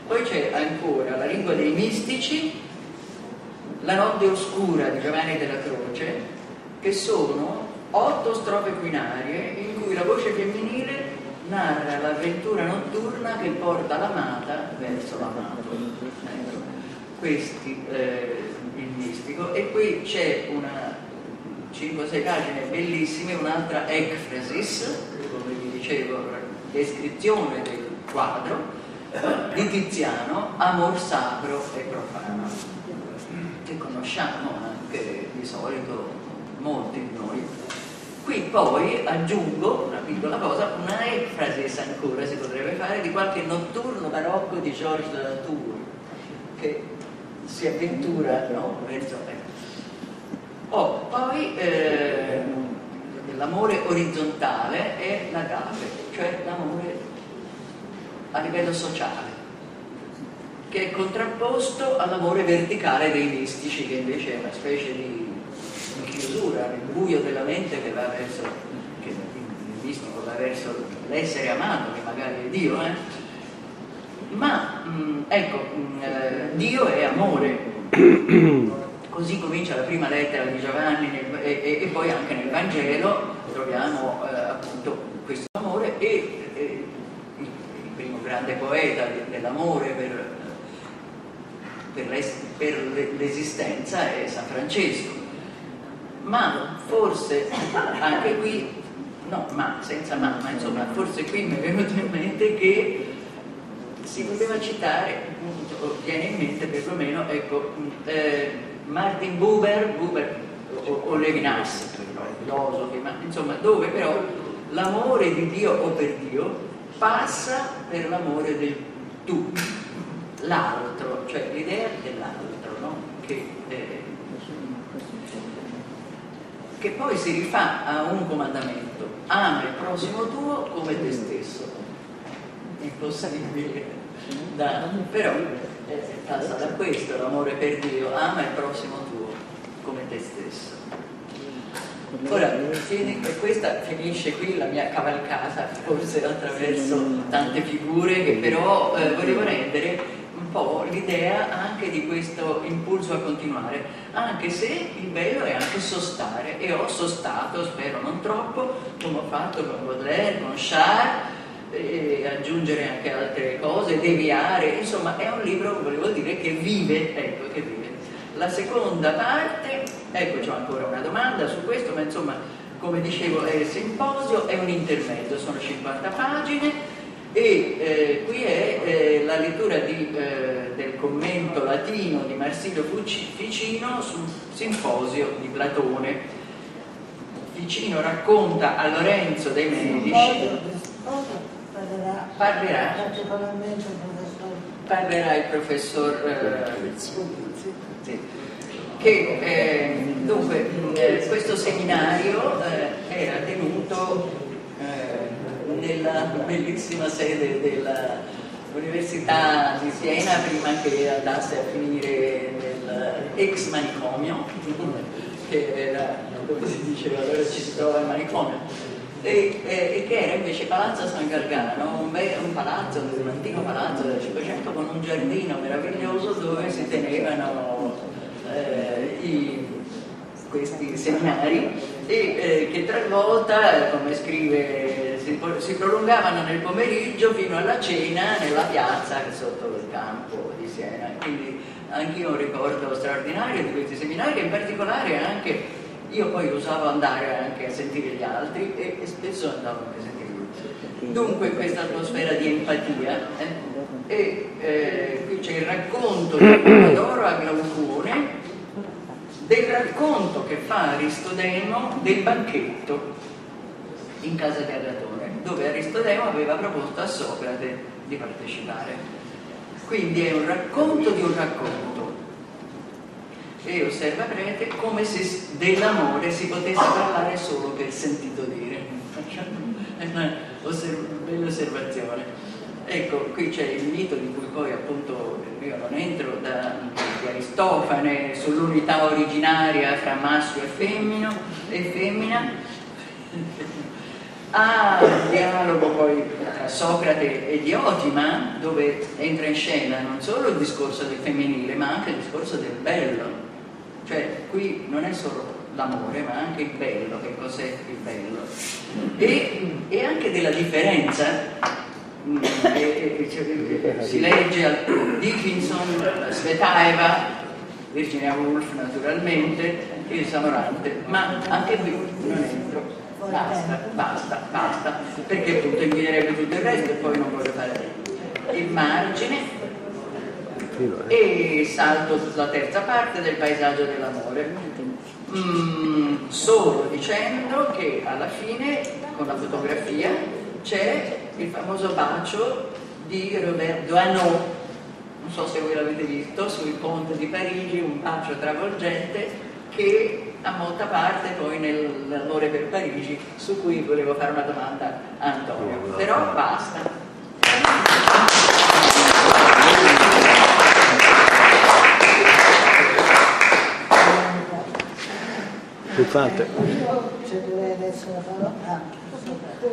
Poi c'è ancora La lingua dei mistici, La notte oscura di Giovanni della Croce, che sono otto strofe quinarie in cui la voce femminile narra l'avventura notturna che porta l'amata verso l'amato. Ecco, questi eh, il mistico. E qui c'è una cinque o sei pagine bellissime, un'altra ecfrasis, come vi dicevo, descrizione del quadro di Tiziano, Amor sacro e profano, che conosciamo anche di solito molti di noi. Qui poi aggiungo una piccola cosa, una ecfrasis ancora si potrebbe fare, di qualche notturno barocco di Georges de Latour, che si avventura, no? Verso me. Oh, poi eh, l'amore orizzontale è l'agape, cioè l'amore a livello sociale, che è contrapposto all'amore verticale dei mistici, che invece è una specie di chiusura nel buio della mente che va verso, che il mistico va verso l'essere amato, che magari è Dio, eh? ma mh, ecco, mh, eh, Dio è amore, così comincia la prima lettera di Giovanni nel, e, e, e poi anche nel Vangelo troviamo eh, appunto questo amore, e eh, il primo grande poeta dell'amore per, per l'esistenza è San Francesco, ma forse anche qui, no, ma senza ma, ma insomma, forse qui mi è venuto in mente che si poteva citare, appunto, viene in mente perlomeno, ecco, eh, Martin Buber, Buber o, o Levinas, filosofi, ma insomma, dove però l'amore di Dio o per Dio passa per l'amore del tu, l'altro, cioè l'idea dell'altro, no? che, eh, che poi si rifà a un comandamento: ama il prossimo tuo come te stesso. Impossibile, da, però eh, passa da questo l'amore per Dio: ama il prossimo tuo come te stesso. Ora, questa finisce qui la mia cavalcata, forse attraverso tante figure, che però eh, volevo rendere un po' l'idea anche di questo impulso a continuare, anche se il bello è anche sostare, e ho sostato, spero non troppo, come ho fatto con Baudelaire, con Char, eh, aggiungere anche altre cose, deviare, insomma è un libro, volevo dire, che vive, ecco, che vive. La seconda parte, ecco, c'ho ancora una domanda su questo, ma insomma, come dicevo, è il simposio, è un intermezzo, sono cinquanta pagine, e eh, qui è eh, la lettura di, eh, del commento latino di Marsilio Ficino sul simposio di Platone. Ficino racconta a Lorenzo dei Medici, parlerà, parlerà, parlerà il professor eh, sì, che eh, dunque eh, questo seminario eh, era tenuto eh, nella bellissima sede dell'Università di Siena prima che andasse a finire nell'ex manicomio, che era dove si diceva allora ci si trova il manicomio, e, e, e che era invece Palazzo San Gargano, un, be un palazzo, un antico palazzo del Cinquecento con un giardino meraviglioso dove si tenevano eh, i, questi seminari e eh, che talvolta, come scrive, si prolungavano nel pomeriggio fino alla cena nella piazza sotto il campo di Siena. Quindi anche io ho un ricordo straordinario di questi seminari, in particolare anche io poi usavo andare anche a sentire gli altri e, e spesso andavo anche a sentire gli altri. Dunque questa atmosfera di empatia eh? e eh, qui c'è il racconto di Teodoro a Glaucone, del racconto che fa Aristodemo del banchetto in casa di Agatone, dove Aristodemo aveva proposto a Socrate di partecipare. Quindi è un racconto di un racconto, e osserva Prete come se dell'amore si potesse parlare solo per sentito dire. È una bella osservazione. Ecco, qui c'è il mito di cui poi appunto io non entro, da, di Aristofane sull'unità originaria fra maschio e femmino, e femmina. Ah, il dialogo poi tra Socrate e Diotima, dove entra in scena non solo il discorso del femminile ma anche il discorso del bello, cioè qui non è solo l'amore ma anche il bello, che cos'è il bello, e, e anche della differenza. E, e, si legge Dickinson, Svetaeva, Virginia Woolf naturalmente, il Samorante, ma anche qui non entro. Basta, basta, basta, perché appunto invierebbe tutto il resto e poi non voglio fare il margine, e salto la terza parte del paesaggio dell'amore, mm, solo dicendo che alla fine con la fotografia c'è il famoso bacio di Robert Doisneau, non so se voi l'avete visto, sul ponte di Parigi, un bacio travolgente che a molta parte poi nell'amore per Parigi, su cui volevo fare una domanda a Antonio, però basta. Scusate.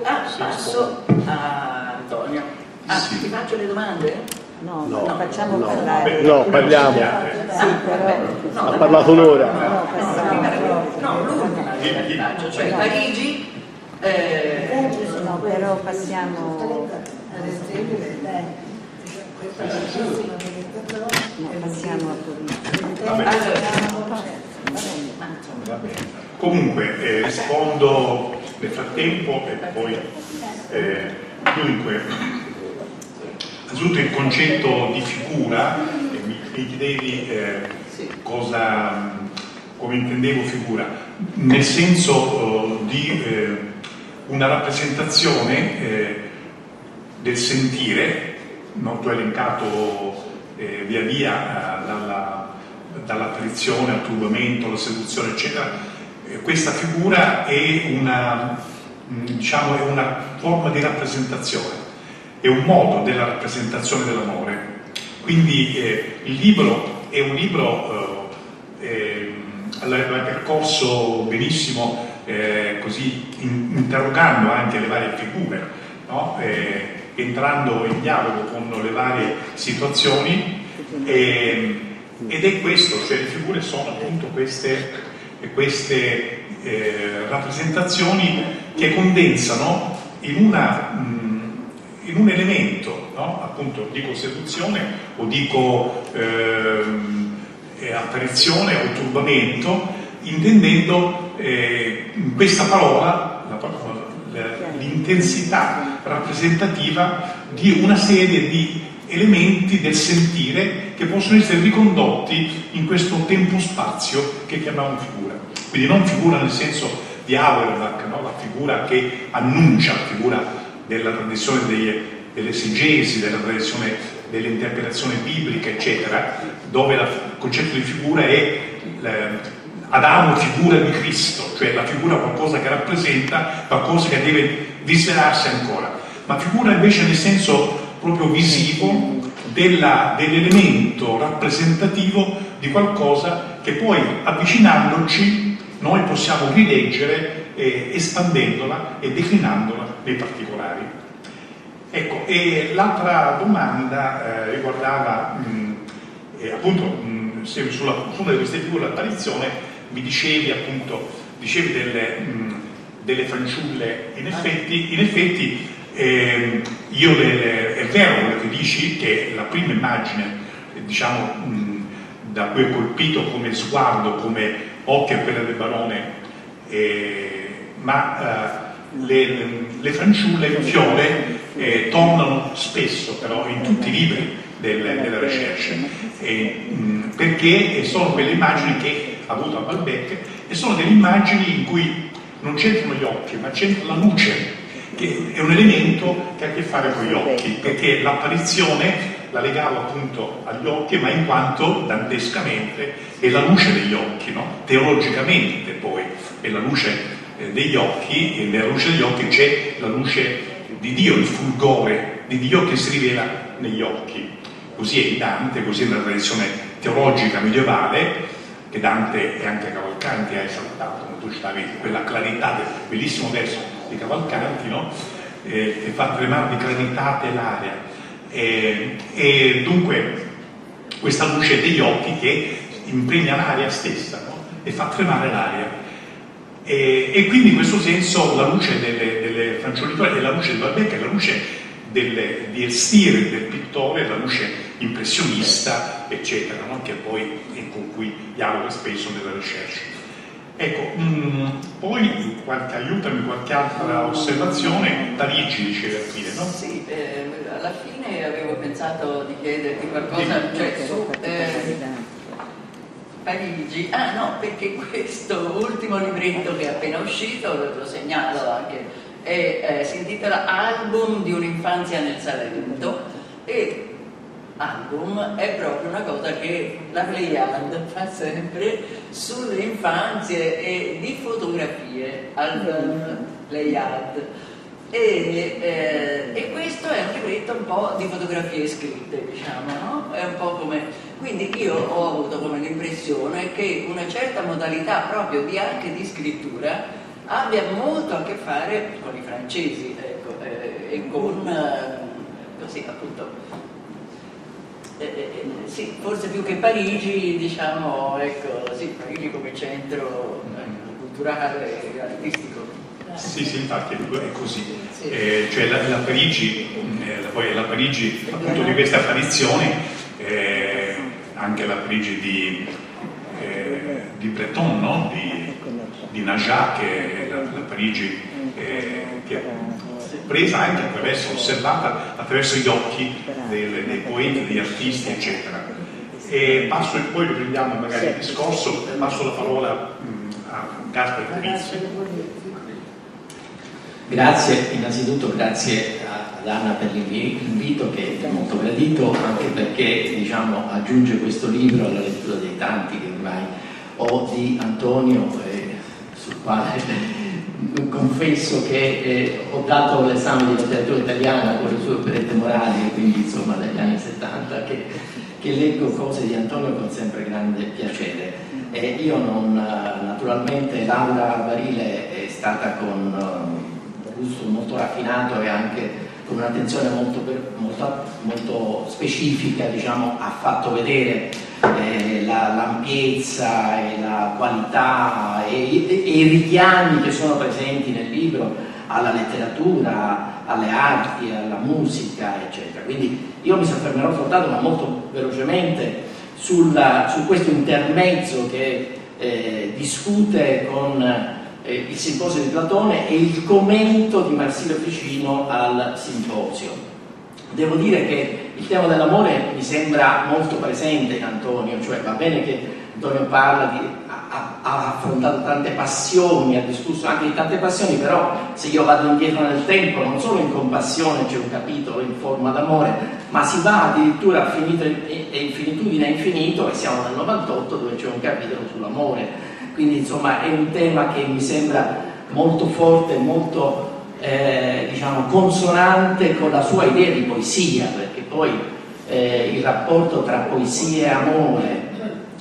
Ah, passo a Antonio. Ah, sì. Ti faccio le domande? No, no, no, facciamo no, parlare. No, parliamo. Sì, però... no, ha parlato un'ora. No, no, l'ultima no, cioè Parigi. Eh... No, però passiamo. No, passiamo a Torino. Allora. Comunque, eh, rispondo nel frattempo e poi. Eh, dunque. Innanzitutto il concetto di figura, e mi, mi chiedevi eh, sì. cosa, come intendevo figura, nel senso oh, di eh, una rappresentazione eh, del sentire, no? Tu hai elencato eh, via via eh, dalla, dall'attrizione al turbamento, alla seduzione, eccetera. Eh, questa figura è una, diciamo, è una forma di rappresentazione. È un modo della rappresentazione dell'amore. Quindi eh, il libro è un libro eh, eh, l'ha percorso benissimo, eh, così in, interrogando anche le varie figure, no? eh, entrando in dialogo con le varie situazioni, eh, ed è questo, cioè le figure sono appunto queste, queste eh, rappresentazioni che condensano in una mh, in un elemento, no? Appunto dico seduzione o dico eh, apparizione o turbamento, intendendo eh, in questa parola l'intensità rappresentativa di una serie di elementi del sentire che possono essere ricondotti in questo tempo-spazio che chiamiamo figura. Quindi non figura nel senso di Auerbach, no? La figura che annuncia, la figura della tradizione dell'esegesi, della tradizione dell'interpretazione biblica, eccetera, dove la, il concetto di figura è la, Adamo figura di Cristo, cioè la figura è qualcosa che rappresenta, qualcosa che deve viscerarsi ancora, ma figura invece nel senso proprio visivo dell'elemento rappresentativo di qualcosa che poi, avvicinandoci, noi possiamo rileggere eh, espandendola e declinandola nei particolari. Ecco, e l'altra domanda eh, riguardava mh, eh, appunto mh, se sulla funzione di queste figure dell'apparizione. Mi dicevi appunto, dicevi delle, mh, delle fanciulle, in effetti, in effetti eh, io delle, è vero quello che dici, che la prima immagine, diciamo, mh, da cui è colpito come sguardo, come occhio, è quella del barone, eh, ma eh, le, le fanciulle in fiore eh, tornano spesso però in tutti i libri del, della ricerca, eh, mh, perché sono quelle immagini che avuto a Balbec, e sono delle immagini in cui non c'entrano gli occhi, ma c'entra la luce, che è un elemento che ha a che fare con gli occhi, perché l'apparizione la legavo appunto agli occhi, ma in quanto dantescamente è la luce degli occhi, no? Teologicamente poi è la luce degli occhi, e nella luce degli occhi c'è la luce di Dio, il fulgore di Dio che si rivela negli occhi. Così è in Dante, così è nella tradizione teologica medievale, che Dante e anche Cavalcanti ha esaltato, come tu citavi, quella clarità del bellissimo verso di Cavalcanti, no? eh, che fa tremare di claritate l'aria, eh, e dunque questa luce degli occhi che impregna l'aria stessa, no? E fa tremare l'aria, e, e quindi in questo senso la luce delle, delle fanciulle, la luce di Balbec, la luce del, del stile del pittore, la luce impressionista, eccetera, no? Che poi con cui dialoga spesso nella ricerca. Ecco, mh, poi qualche, aiutami, qualche altra osservazione. Parigi diceva a dire, no? Sì, eh, alla fine avevo pensato di chiederti qualcosa, sì, cioè su eh, Parigi, ah no, perché questo ultimo libretto che è appena uscito, lo segnalo anche, è, eh, si intitola Album di un'infanzia nel Salento, e album è proprio una cosa che la Pleiade fa sempre sulle infanzie e di fotografie, album Pleiade, e, eh, e questo è un libretto un po' di fotografie scritte, diciamo, no? È un po' come, quindi io ho avuto come l'impressione che una certa modalità proprio di, anche di scrittura, abbia molto a che fare con i francesi, ecco, eh, e con eh, così appunto. Eh, eh, sì, forse più che Parigi, diciamo, ecco, sì, Parigi come centro eh, culturale e artistico. Sì, sì, infatti è così. Sì. Eh, cioè la, la Parigi, eh, la, poi la Parigi appunto di queste apparizioni, eh, anche la Parigi di, eh, di Breton, no? Di, di Najat, che è la, la Parigi eh, che presa anche attraverso, osservata attraverso gli occhi dei, dei poeti, degli artisti, eccetera. E passo, e poi riprendiamo magari il discorso, passo la parola a Gaspare Polizzi. Grazie, innanzitutto grazie ad Anna per l'invito, che è molto gradito, anche perché, diciamo, aggiunge questo libro alla lettura dei tanti che ormai ho di Antonio, eh, sul quale confesso che eh, ho dato l'esame di letteratura italiana con le sue operette morali, quindi insomma dagli anni settanta, che, che leggo cose di Antonio con sempre grande piacere. E io non, naturalmente Laura Barile è stata con un gusto molto raffinato e anche con un'attenzione molto, molto, molto specifica, diciamo, ha fatto vedere Eh, la, l'ampiezza e la qualità e, e, e i richiami che sono presenti nel libro alla letteratura, alle arti, alla musica, eccetera. Quindi io mi soffermerò soltanto, ma molto velocemente, sulla, su questo intermezzo che eh, discute con eh, il simposio di Platone e il commento di Marsilio Ficino al simposio. Devo dire che il tema dell'amore mi sembra molto presente in Antonio, cioè va bene che Antonio parla di, ha, ha affrontato tante passioni, ha discusso anche di tante passioni, però se io vado indietro nel tempo, non solo in Compassione c'è un capitolo in forma d'amore, ma si va addirittura a finito, Finitudine e Infinito, e siamo nel novantotto, dove c'è un capitolo sull'amore. Quindi insomma è un tema che mi sembra molto forte, molto Eh, diciamo consonante con la sua idea di poesia, perché poi eh, il rapporto tra poesia e amore,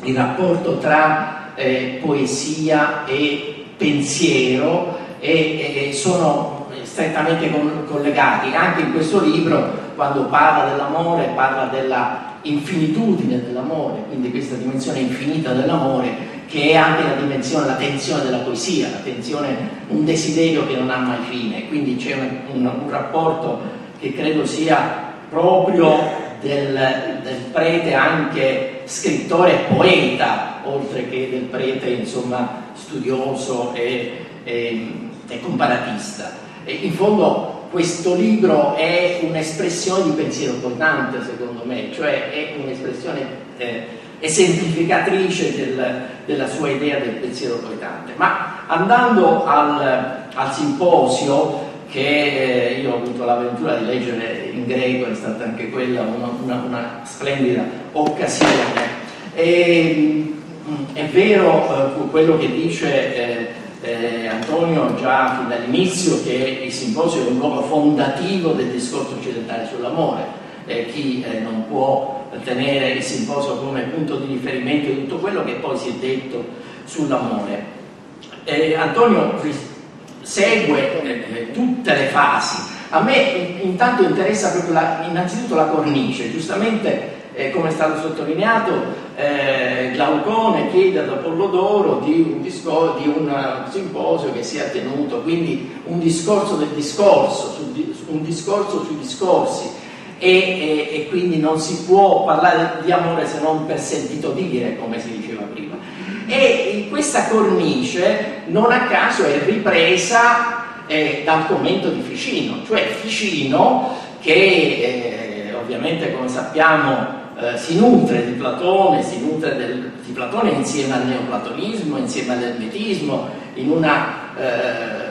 il rapporto tra eh, poesia e pensiero e, e sono strettamente con, collegati. Anche in questo libro, quando parla dell'amore, parla della infinitudine dell'amore, quindi questa dimensione infinita dell'amore, che è anche la dimensione, la tensione della poesia, la tensione, un desiderio che non ha mai fine. Quindi c'è un, un, un rapporto che credo sia proprio del, del Prete anche scrittore e poeta, oltre che del Prete insomma studioso e, e, e comparatista. E in fondo questo libro è un'espressione di pensiero portante, secondo me, cioè è un'espressione eh, esemplificatrice del, della sua idea del pensiero coetante. Ma andando al, al simposio, che io ho avuto l'avventura di leggere in greco, è stata anche quella una, una, una splendida occasione, e, è vero eh, quello che dice eh, eh, Antonio già fin dall'inizio, che il simposio è un luogo fondativo del discorso occidentale sull'amore. Eh, chi eh, non può tenere il simposio come punto di riferimento di tutto quello che poi si è detto sull'amore. Eh, Antonio segue eh, tutte le fasi. A me intanto interessa proprio la, innanzitutto la cornice. Giustamente, eh, come è stato sottolineato, eh, Glaucone chiede ad Apollodoro di un, discor- di un simposio che sia tenuto, quindi un discorso del discorso, su di- un discorso sui discorsi. E, e, e quindi non si può parlare di amore se non per sentito dire, come si diceva prima, e questa cornice non a caso è ripresa eh, dal commento di Ficino, cioè Ficino che eh, ovviamente, come sappiamo, eh, si nutre di Platone, si nutre del, di Platone insieme al neoplatonismo, insieme all'ermetismo, in una eh,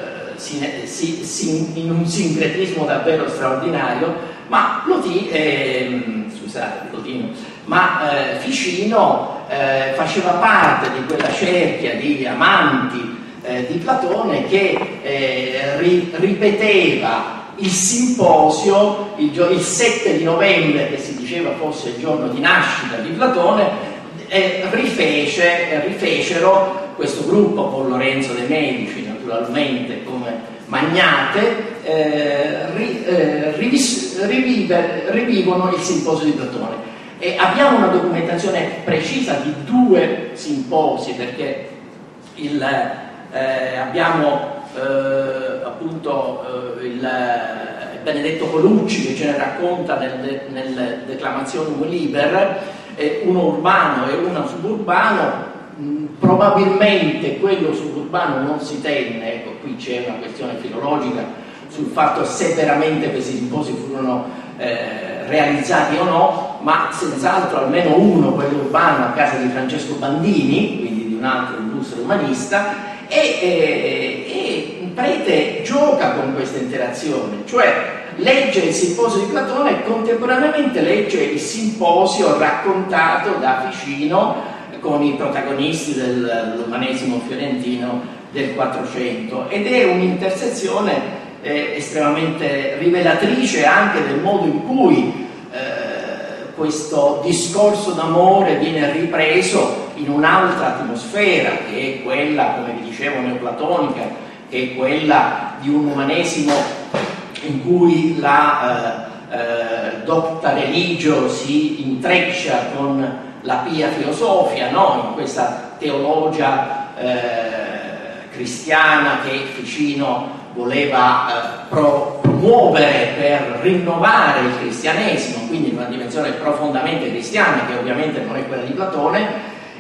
in un sincretismo davvero straordinario, ma, Loti, eh, scusate, Lotino, ma eh, Ficino eh, faceva parte di quella cerchia di amanti eh, di Platone che eh, ri, ripeteva il simposio il, il sette di novembre, che si diceva fosse il giorno di nascita di Platone. Eh, rifece, eh, rifecero questo gruppo con Lorenzo De Medici, naturalmente, come magnate, eh, ri, eh, rivis, rivive, rivivono il simposio di Platone. E abbiamo una documentazione precisa di due simposi, perché il, eh, abbiamo eh, appunto eh, il Benedetto Colucci che ce ne racconta nel, nel Declamationum Liber, eh, uno urbano e uno suburbano. Probabilmente quello suburbano non si tenne, ecco, qui c'è una questione filologica sul fatto se veramente questi simposi furono eh, realizzati o no, ma senz'altro almeno uno, quello urbano, a casa di Francesco Bandini, quindi di un altro illustre umanista, e, e, e Prete gioca con questa interazione, cioè legge il simposio di Platone e contemporaneamente legge il simposio raccontato da Ficino con i protagonisti dell'umanesimo fiorentino del Quattrocento, ed è un'intersezione eh, estremamente rivelatrice anche del modo in cui eh, questo discorso d'amore viene ripreso in un'altra atmosfera, che è quella, come vi dicevo, neoplatonica, che è quella di un umanesimo in cui la eh, eh, docta religio si intreccia con la pia filosofia, no? In questa teologia eh, cristiana che Ficino voleva eh, pro, muovere per rinnovare il cristianesimo, quindi in una dimensione profondamente cristiana che ovviamente non è quella di Platone,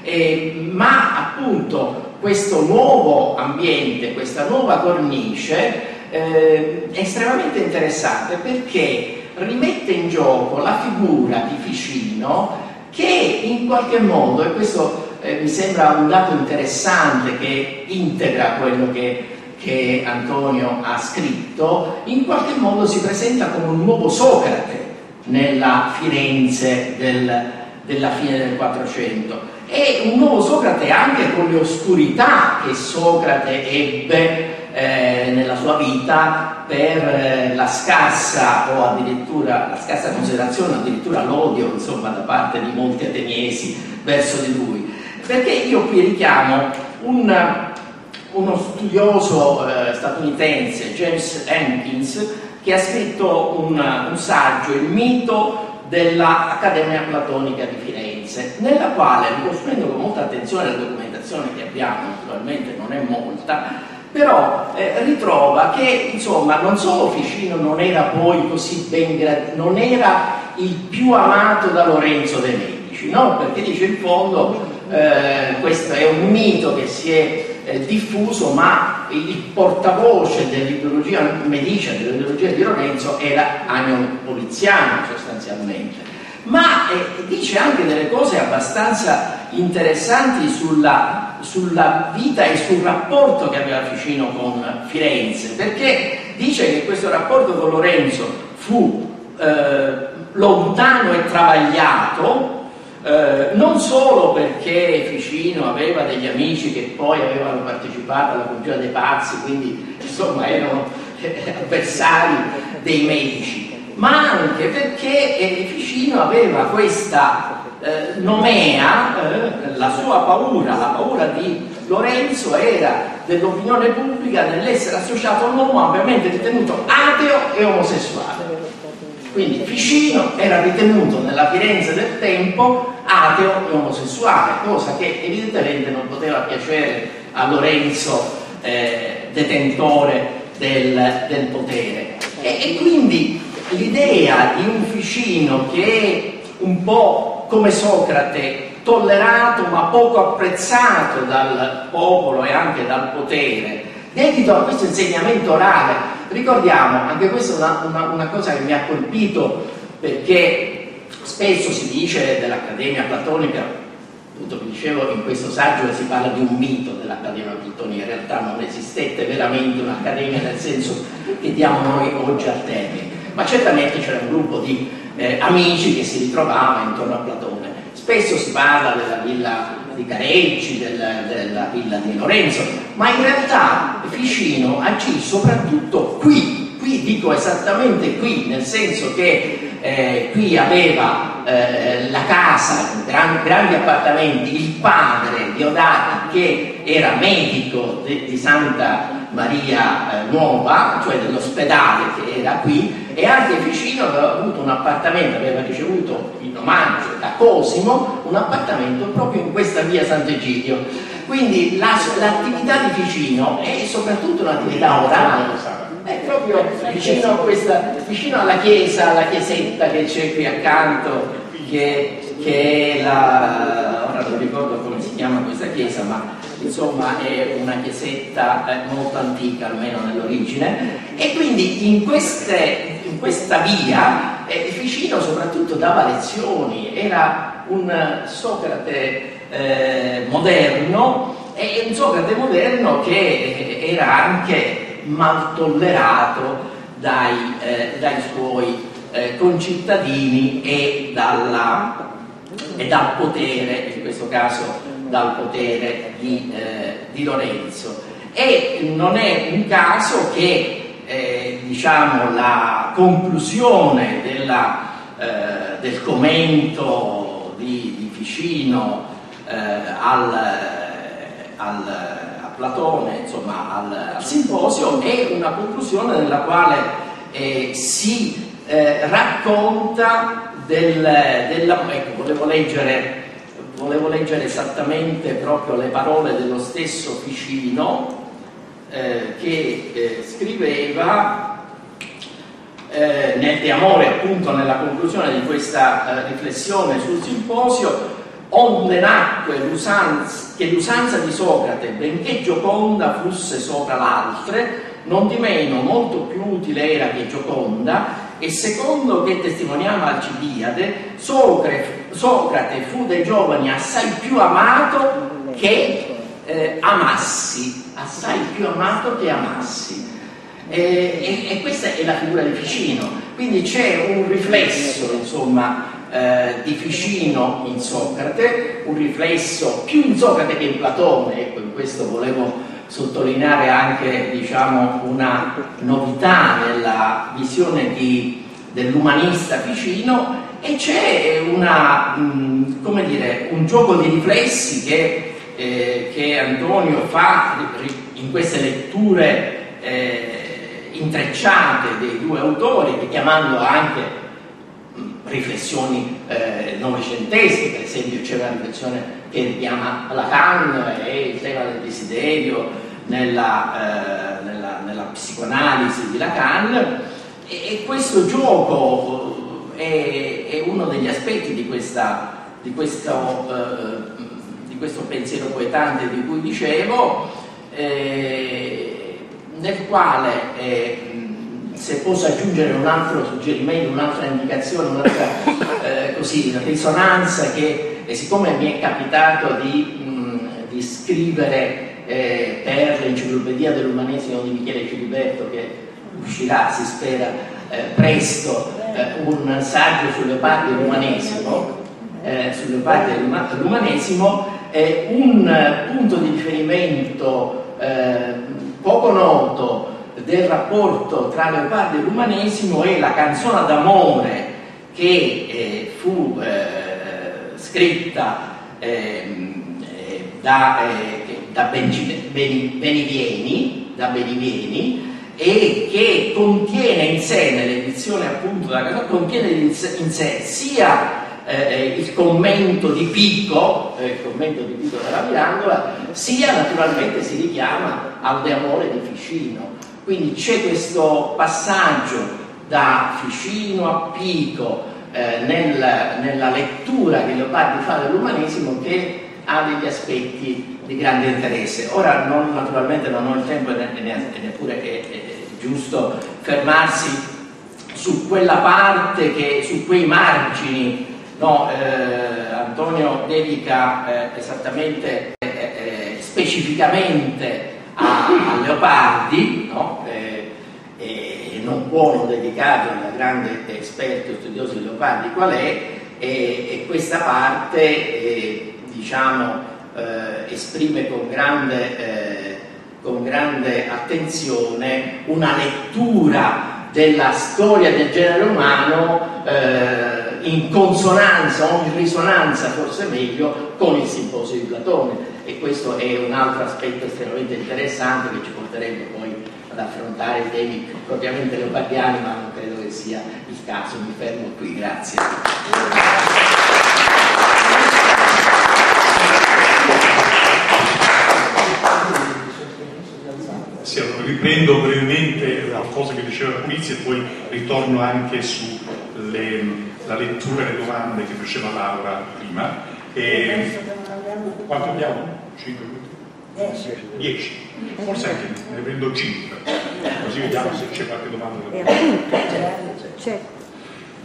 eh, ma appunto questo nuovo ambiente, questa nuova cornice eh, è estremamente interessante perché rimette in gioco la figura di Ficino, che in qualche modo, e questo eh, mi sembra un dato interessante che integra quello che, che Antonio ha scritto, in qualche modo si presenta come un nuovo Socrate nella Firenze del, della fine del Quattrocento, e un nuovo Socrate anche con le oscurità che Socrate ebbe eh, nella sua vita per eh, la scarsa o addirittura la scarsa considerazione, addirittura l'odio, insomma, da parte di molti ateniesi verso di lui. Perché io qui richiamo un, uno studioso eh, statunitense, James Jenkins, che ha scritto un, un saggio, Il mito dell'Accademia Platonica di Firenze, nella quale, ricostruendo con molta attenzione la documentazione che abbiamo, naturalmente non è molta, però eh, ritrova che, insomma, non solo Ficino non era poi così ben gradito, non era il più amato da Lorenzo de' Medici, no? Perché dice in fondo eh, questo è un mito che si è eh, diffuso, ma il portavoce dell'ideologia medicea, dell'ideologia di Lorenzo, era Anion Poliziano sostanzialmente. Ma eh, dice anche delle cose abbastanza interessanti sulla, sulla vita e sul rapporto che aveva Ficino con Firenze, perché dice che questo rapporto con Lorenzo fu eh, lontano e travagliato, eh, non solo perché Ficino aveva degli amici che poi avevano partecipato alla congiura dei pazzi, quindi insomma erano eh, avversari dei Medici, ma anche perché eh, Ficino aveva questa eh, nomea, eh, la sua paura, la paura di Lorenzo era dell'opinione pubblica, nell'essere associato a un uomo ampiamente ritenuto ateo e omosessuale. Quindi Ficino era ritenuto nella Firenze del tempo ateo e omosessuale, cosa che evidentemente non poteva piacere a Lorenzo, eh, detentore del, del potere. E, e quindi l'idea di un Ficino che è un po' come Socrate, tollerato ma poco apprezzato dal popolo e anche dal potere, dedito a questo insegnamento orale. Ricordiamo, anche questa è una, una, una cosa che mi ha colpito, perché spesso si dice dell'Accademia Platonica, appunto vi dicevo in questo saggio si parla di un mito dell'Accademia Platonica, in realtà non esistette veramente un'accademia nel senso che diamo noi oggi al termine. Ma certamente c'era un gruppo di eh, amici che si ritrovava intorno a Platone. Spesso si parla della villa di Careggi, del, della villa di Lorenzo, ma in realtà Ficino agì soprattutto qui, qui dico esattamente qui, nel senso che eh, qui aveva eh, la casa, gran, grandi appartamenti, il padre Diodati, che era medico di, di Santa Maria eh, Nuova, cioè dell'ospedale che era qui, e anche Ficino aveva avuto un appartamento, aveva ricevuto in omaggio da Cosimo un appartamento proprio in questa via Sant'Egidio. Quindi la, l'attività di Ficino è soprattutto un'attività orale, è proprio vicino, a questa, vicino alla chiesa, alla chiesetta che c'è qui accanto, che, che è la, ora non ricordo come si chiama questa chiesa, ma insomma è una chiesetta molto antica, almeno nell'origine, e quindi in, queste, in questa via eh, Ficino soprattutto dava lezioni, era un Socrate eh, moderno, e un Socrate moderno che era anche mal tollerato dai, eh, dai suoi eh, concittadini e, dalla, e dal potere, in questo caso dal potere di, eh, di Lorenzo. E non è un caso che eh, diciamo, la conclusione della, eh, del commento di, di Ficino eh, al, al, a Platone, insomma al, al simposio, è una conclusione nella quale eh, si eh, racconta del, della, ecco, volevo leggere Volevo leggere esattamente proprio le parole dello stesso Ficino eh, che eh, scriveva eh, nel, di amore, appunto, nella conclusione di questa eh, riflessione sul simposio, onde nacque l'usanza, che l'usanza di Socrate, benché gioconda, fosse sopra l'altre, non di meno molto più utile era che gioconda, e secondo che testimoniava Alcibiade, Socre, Socrate fu dai giovani assai più amato che eh, amassi, assai più amato che amassi. E, e, e questa è la figura di Ficino, quindi c'è un riflesso, insomma, eh, di Ficino in Socrate, un riflesso più in Socrate che in Platone, ecco, in questo volevo sottolineare anche, diciamo, una novità nella visione dell'umanista Ficino, e c'è una, mh, come dire, un gioco di riflessi che, eh, che Antonio fa in queste letture eh, intrecciate dei due autori, richiamando anche mh, riflessioni eh, novecentesche. Per esempio c'è una riflessione che richiama Lacan e il tema del desiderio nella, eh, nella, nella psicoanalisi di Lacan, e, e questo gioco è, è uno degli aspetti di, questa, di, questo, eh, di questo pensiero poetante di cui dicevo, eh, nel quale, eh, se posso aggiungere un altro suggerimento, un'altra indicazione, un'altra eh, così, risonanza che, e siccome mi è capitato di, mh, di scrivere eh, per l'Enciclopedia dell'Umanesimo di Michele Filiberto, che uscirà, si spera, eh, presto, eh, un saggio sulle parti dell'Umanesimo, eh, sulle parti dell'Umanesimo, eh, un punto di riferimento eh, poco noto del rapporto tra le parti dell'Umanesimo e la canzone d'amore che eh, fu... Eh, scritta eh, da, eh, da Benivieni, da Benivieni, e che contiene in sé, nell'edizione appunto della canzone, contiene in sé, in sé sia eh, il commento di Pico, eh, il commento di Pico della Mirandola, sia naturalmente si richiama al De Amore di Ficino. Quindi c'è questo passaggio da Ficino a Pico, Eh, nel, nella lettura che Leopardi fa dell'umanesimo, che ha degli aspetti di grande interesse. Ora non, naturalmente non ho il tempo, e neppure è, è giusto fermarsi su quella parte, che, su quei margini, no, eh, Antonio dedica eh, esattamente, eh, eh, specificamente a, a Leopardi, no? eh, eh, non può non dedicarlo, da grande esperto e studioso di Leopardi qual è, e, e questa parte eh, diciamo eh, esprime con grande, eh, con grande attenzione una lettura della storia del genere umano eh, in consonanza o in risonanza, forse meglio, con il simposio di Platone, e questo è un altro aspetto estremamente interessante che ci porterebbe poi ad affrontare i temi propriamente leopardiani, ma non credo che sia il caso. Mi fermo qui, grazie. Sì, allora riprendo brevemente la cosa che diceva Polizzi e poi ritorno anche sulla lettura delle domande che faceva Laura prima. E... quanto abbiamo? cinque minuti? dieci. Forse anche ne prendo cinque, così vediamo se c'è qualche domanda. C'è.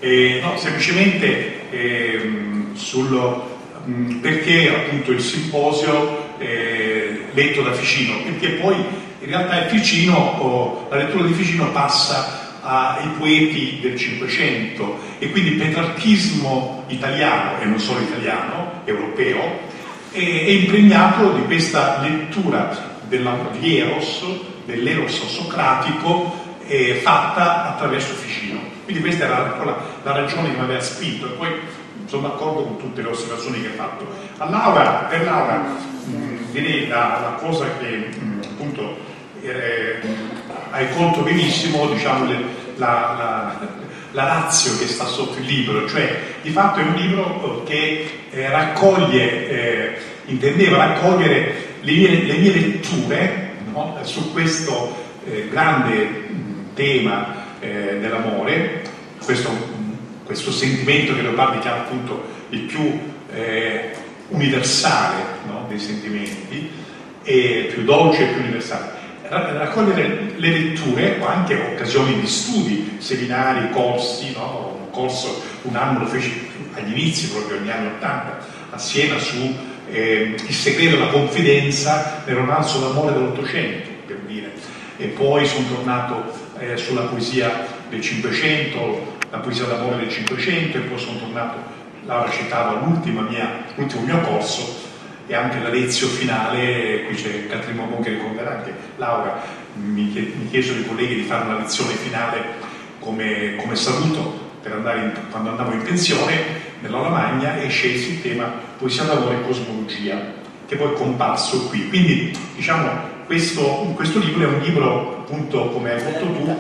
Eh, no, semplicemente eh, sul mh, perché appunto il simposio eh, letto da Ficino, perché poi in realtà il Ficino, oh, la lettura di Ficino passa ai poeti del Cinquecento, e quindi il petrarchismo italiano, e non solo italiano, europeo, è, è impregnato di questa lettura di Eros, dell'Eros socratico, eh, fatta attraverso Ficino. Quindi questa era la, la ragione che mi aveva spinto, e poi sono d'accordo con tutte le osservazioni che ha fatto. A Laura, per Laura, mh, direi la, la cosa che mh, appunto eh, hai colto benissimo, diciamo, le, la, la, la ratio che sta sotto il libro, cioè di fatto è un libro che eh, raccoglie, eh, intendeva raccogliere Le mie, le mie letture, no? Su questo eh, grande mh, tema eh, dell'amore, questo, questo sentimento che Leopardi chiama appunto il più eh, universale, no? dei sentimenti, e più dolce e più universale. Raccogliere le letture, o anche occasioni di studi, seminari, corsi, no? un corso, un anno lo feci agli inizi, proprio negli anni Ottanta, a Siena, su eh, Il segreto e la confidenza nel romanzo d'amore dell'Ottocento, per dire, e poi sono tornato eh, sulla poesia del Cinquecento, la poesia d'amore del Cinquecento, e poi sono tornato, Laura citava l'ultimo mio corso, e anche la lezione finale, qui c'è Caterina Mon che ricorderà anche Laura, mi chiesero i colleghi di fare una lezione finale come, come saluto per andare in, quando andavo in pensione nella Lavagna, e scelsi il tema poesia d'amore e cosmologia, che poi è comparso qui. Quindi diciamo questo, questo libro è un libro, appunto come hai fatto tu,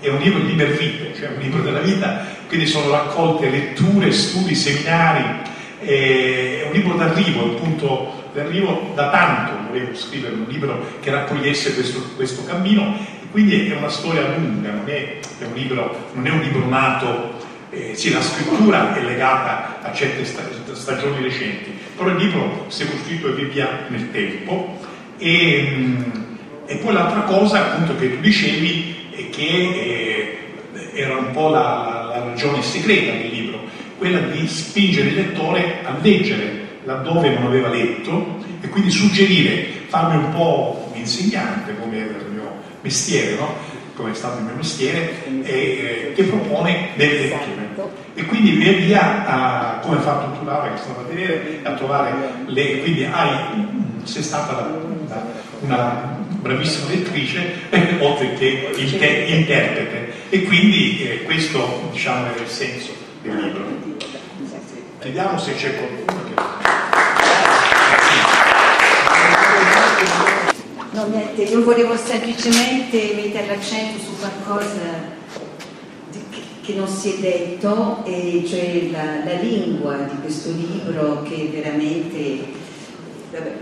è un libro di libervita, cioè un libro della vita, quindi sono raccolte letture, studi, seminari. È un libro d'arrivo, un punto d'arrivo, da tanto volevo scrivere un libro che raccogliesse questo, questo cammino, e quindi è una storia lunga, non è, è un libro, non è un libro nato, eh, sì, la scrittura è legata a certe sta, stagioni recenti, però il libro si è costruito e via via nel tempo. E, e poi l'altra cosa appunto che tu dicevi è che eh, era un po' la, la ragione segreta del libro, quella di spingere il lettore a leggere laddove non aveva letto, e quindi suggerire, farmi un po' un insegnante, come era il mio mestiere, no? come è stato il mio mestiere, e, eh, che propone delle letture. E quindi via via, a, come ha fatto tu Laura, che stava a vedere, a trovare le... Quindi hai, sei stata la, la, una bravissima lettrice, oltre che inter, interprete. E quindi eh, questo, diciamo, era il senso del libro. Vediamo se c'è qualcuno che... No, niente, io volevo semplicemente mettere l'accento su qualcosa che non si è detto, e cioè la, la lingua di questo libro, che veramente, vabbè,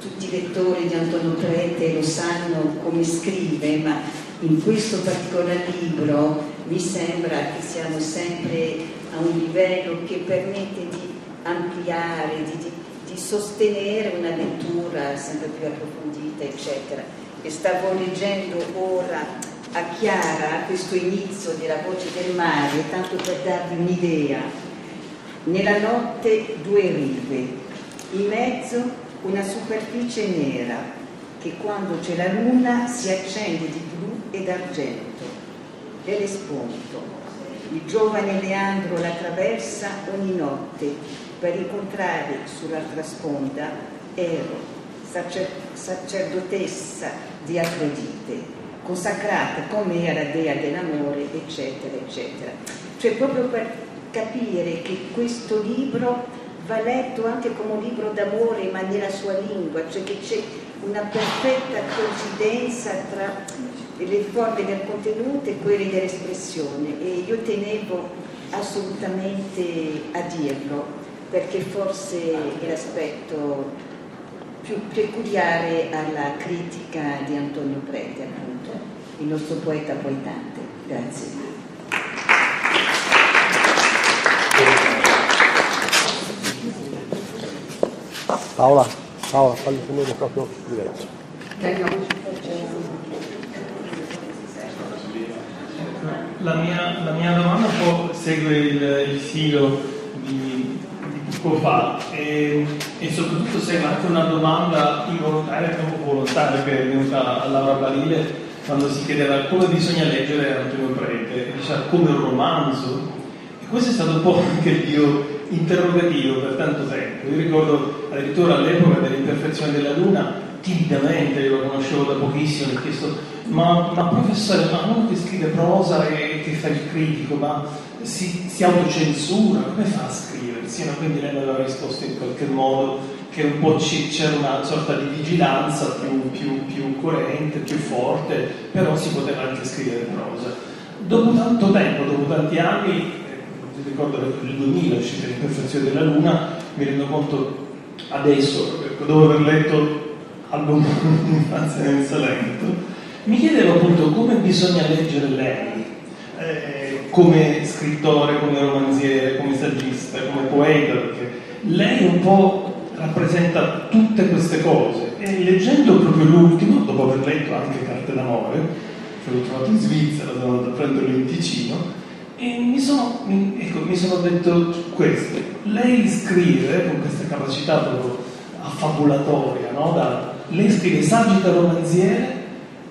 tutti i lettori di Antonio Prete lo sanno come scrive, ma in questo particolare libro mi sembra che siamo sempre a un livello che permette di ampliare, di, di, di sostenere una lettura sempre più approfondita, eccetera. E stavo leggendo ora a Chiara questo inizio della Voce del Mare, tanto per darvi un'idea. Nella notte due righe, in mezzo una superficie nera che quando c'è la luna si accende di blu e d'argento, e le spunto. Il giovane Leandro la attraversa ogni notte per incontrare sull'altra sponda Ero, sacer sacerdotessa di Afrodite, consacrata come era dea dell'amore, eccetera, eccetera. Cioè, proprio per capire che questo libro va letto anche come un libro d'amore, ma nella sua lingua, cioè che c'è una perfetta coincidenza tra le forme del contenuto e quelle dell'espressione, e io tenevo assolutamente a dirlo, perché forse è l'aspetto più peculiare alla critica di Antonio Prete, appunto, il nostro poeta poetante. Grazie. Paola, Paola, fallo finire proprio diretto. La mia, la mia domanda un po' segue il, il filo di, di poco fa, e, e soprattutto segue anche una domanda involontaria, proprio volontaria, che è venuta a Laura Barile quando si chiedeva come bisogna leggere Antonio Prete, diciamo, come un romanzo. E questo è stato un po' anche il mio interrogativo per tanto tempo. Io ricordo addirittura all'epoca dell'Imperfezione della Luna, timidamente, io lo conoscevo da pochissimo, ho chiesto: ma, ma professore, ma non che scrive prosa e che fa il critico, ma si, si autocensura, come fa a scriversi? No, quindi lei mi aveva risposto in qualche modo che un po' c'era una sorta di vigilanza più, più, più coerente, più forte, però si poteva anche scrivere prosa. Dopo tanto tempo, dopo tanti anni, eh, ricordo il duemila, uscita l'Imperfezione della Luna, mi rendo conto adesso, dopo aver letto Album Infanzia nel Salento, mi chiedevo appunto come bisogna leggere lei, eh, come scrittore, come romanziere, come saggista, come poeta, perché lei un po' rappresenta tutte queste cose. E leggendo proprio l'ultimo, dopo aver letto anche Carte d'amore, che l'ho trovato in Svizzera, sono andato a prenderlo in Ticino, e mi sono, ecco, mi sono detto questo: lei scrive con questa capacità proprio affabulatoria, no? Da, lei scrive saggi da romanziere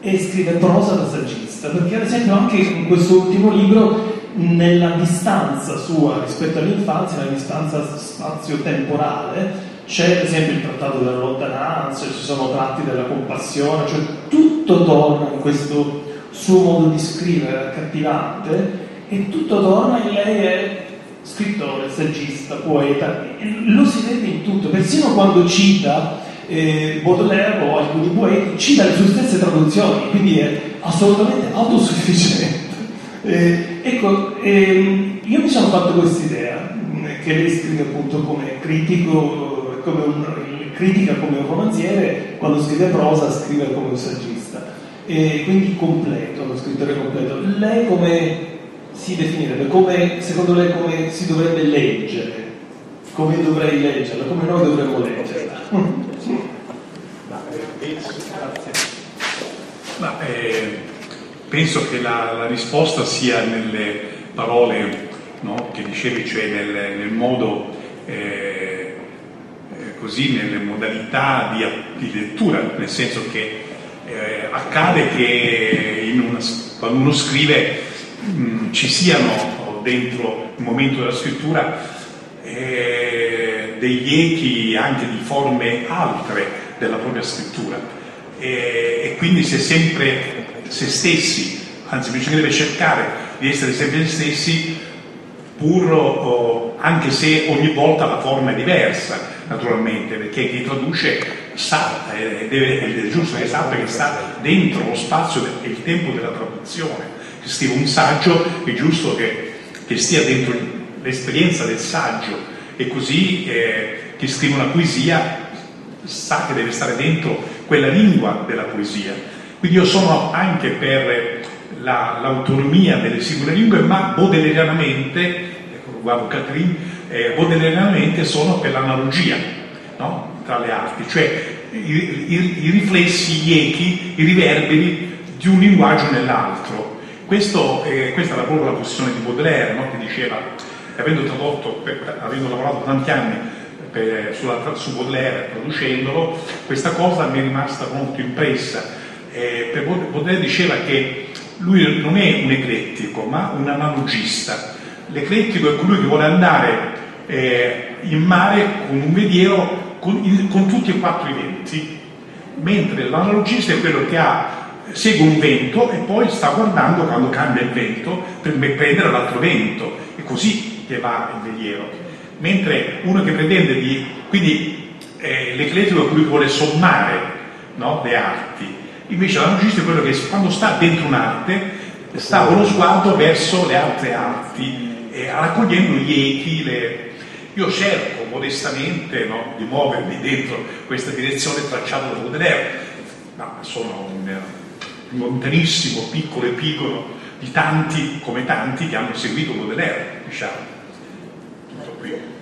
e scrive prosa da saggista, perché ad esempio anche in questo ultimo libro, nella distanza sua rispetto all'infanzia, nella distanza spazio-temporale, c'è ad esempio il Trattato della lontananza, ci sono tratti della compassione, cioè tutto torna in questo suo modo di scrivere accattivante, e tutto torna, e lei è scrittore, saggista, poeta, lo si vede in tutto, persino quando cita eh, Baudelaire o alcuni poeti, cita le sue stesse traduzioni, quindi è assolutamente autosufficiente. Eh, ecco, eh, io mi sono fatto quest'idea che lei scrive appunto come critico, come un, critica come un romanziere, quando scrive prosa scrive come un saggista, eh, quindi completo, uno scrittore completo. Lei come si definirebbe, come, secondo lei, come si dovrebbe leggere, come dovrei leggerla, come noi dovremmo leggerla? Ma, eh, penso che la, la risposta sia nelle parole, no, che dicevi, cioè nel, nel modo, eh, così, nelle modalità di, di lettura, nel senso che eh, accade che in una, quando uno scrive ci siano dentro il momento della scrittura eh, degli echi anche di forme altre della propria scrittura, e, e quindi si è sempre se stessi, anzi bisogna deve cercare di essere sempre se stessi, pur oh, anche se ogni volta la forma è diversa, naturalmente, perché chi traduce sa, ed è giusto che sappia che sta dentro lo spazio e il tempo della traduzione. Scrivo un saggio, è giusto che, che stia dentro l'esperienza del saggio, e così eh, chi scrive una poesia sa che deve stare dentro quella lingua della poesia. Quindi io sono anche per la, l'autonomia delle singole lingue, ma baudelairianamente, ecco, guardo Catherine, eh, baudelairianamente sono per l'analogia, no? Tra le arti, cioè i, i, i riflessi, gli echi, i riverberi di un linguaggio nell'altro. Questo, eh, questa era proprio la posizione di Baudelaire, no? Che diceva, avendo tradotto, per, avendo lavorato tanti anni per, sulla, su Baudelaire, traducendolo, questa cosa mi è rimasta molto impressa. Eh, per Baudelaire diceva che lui non è un eclettico, ma un analogista. L'eclettico è colui che vuole andare eh, in mare con un veliero con, in, con tutti e quattro i venti, mentre l'analogista è quello che ha segue un vento e poi sta guardando quando cambia il vento per prendere l'altro vento, e così che va il veliero. Mentre uno che pretende di, quindi eh, l'eclettico è quello che vuole sommare, no, le arti, invece l'analogista è quello che quando sta dentro un'arte sta con lo sguardo verso le altre arti, eh, raccogliendo gli echi, le... Io cerco modestamente, no, di muovermi dentro questa direzione tracciata da Baudelaire, ma sono un lontanissimo, piccolo epigolo di tanti come tanti che hanno seguito Baudelaire, diciamo. Tutto qui.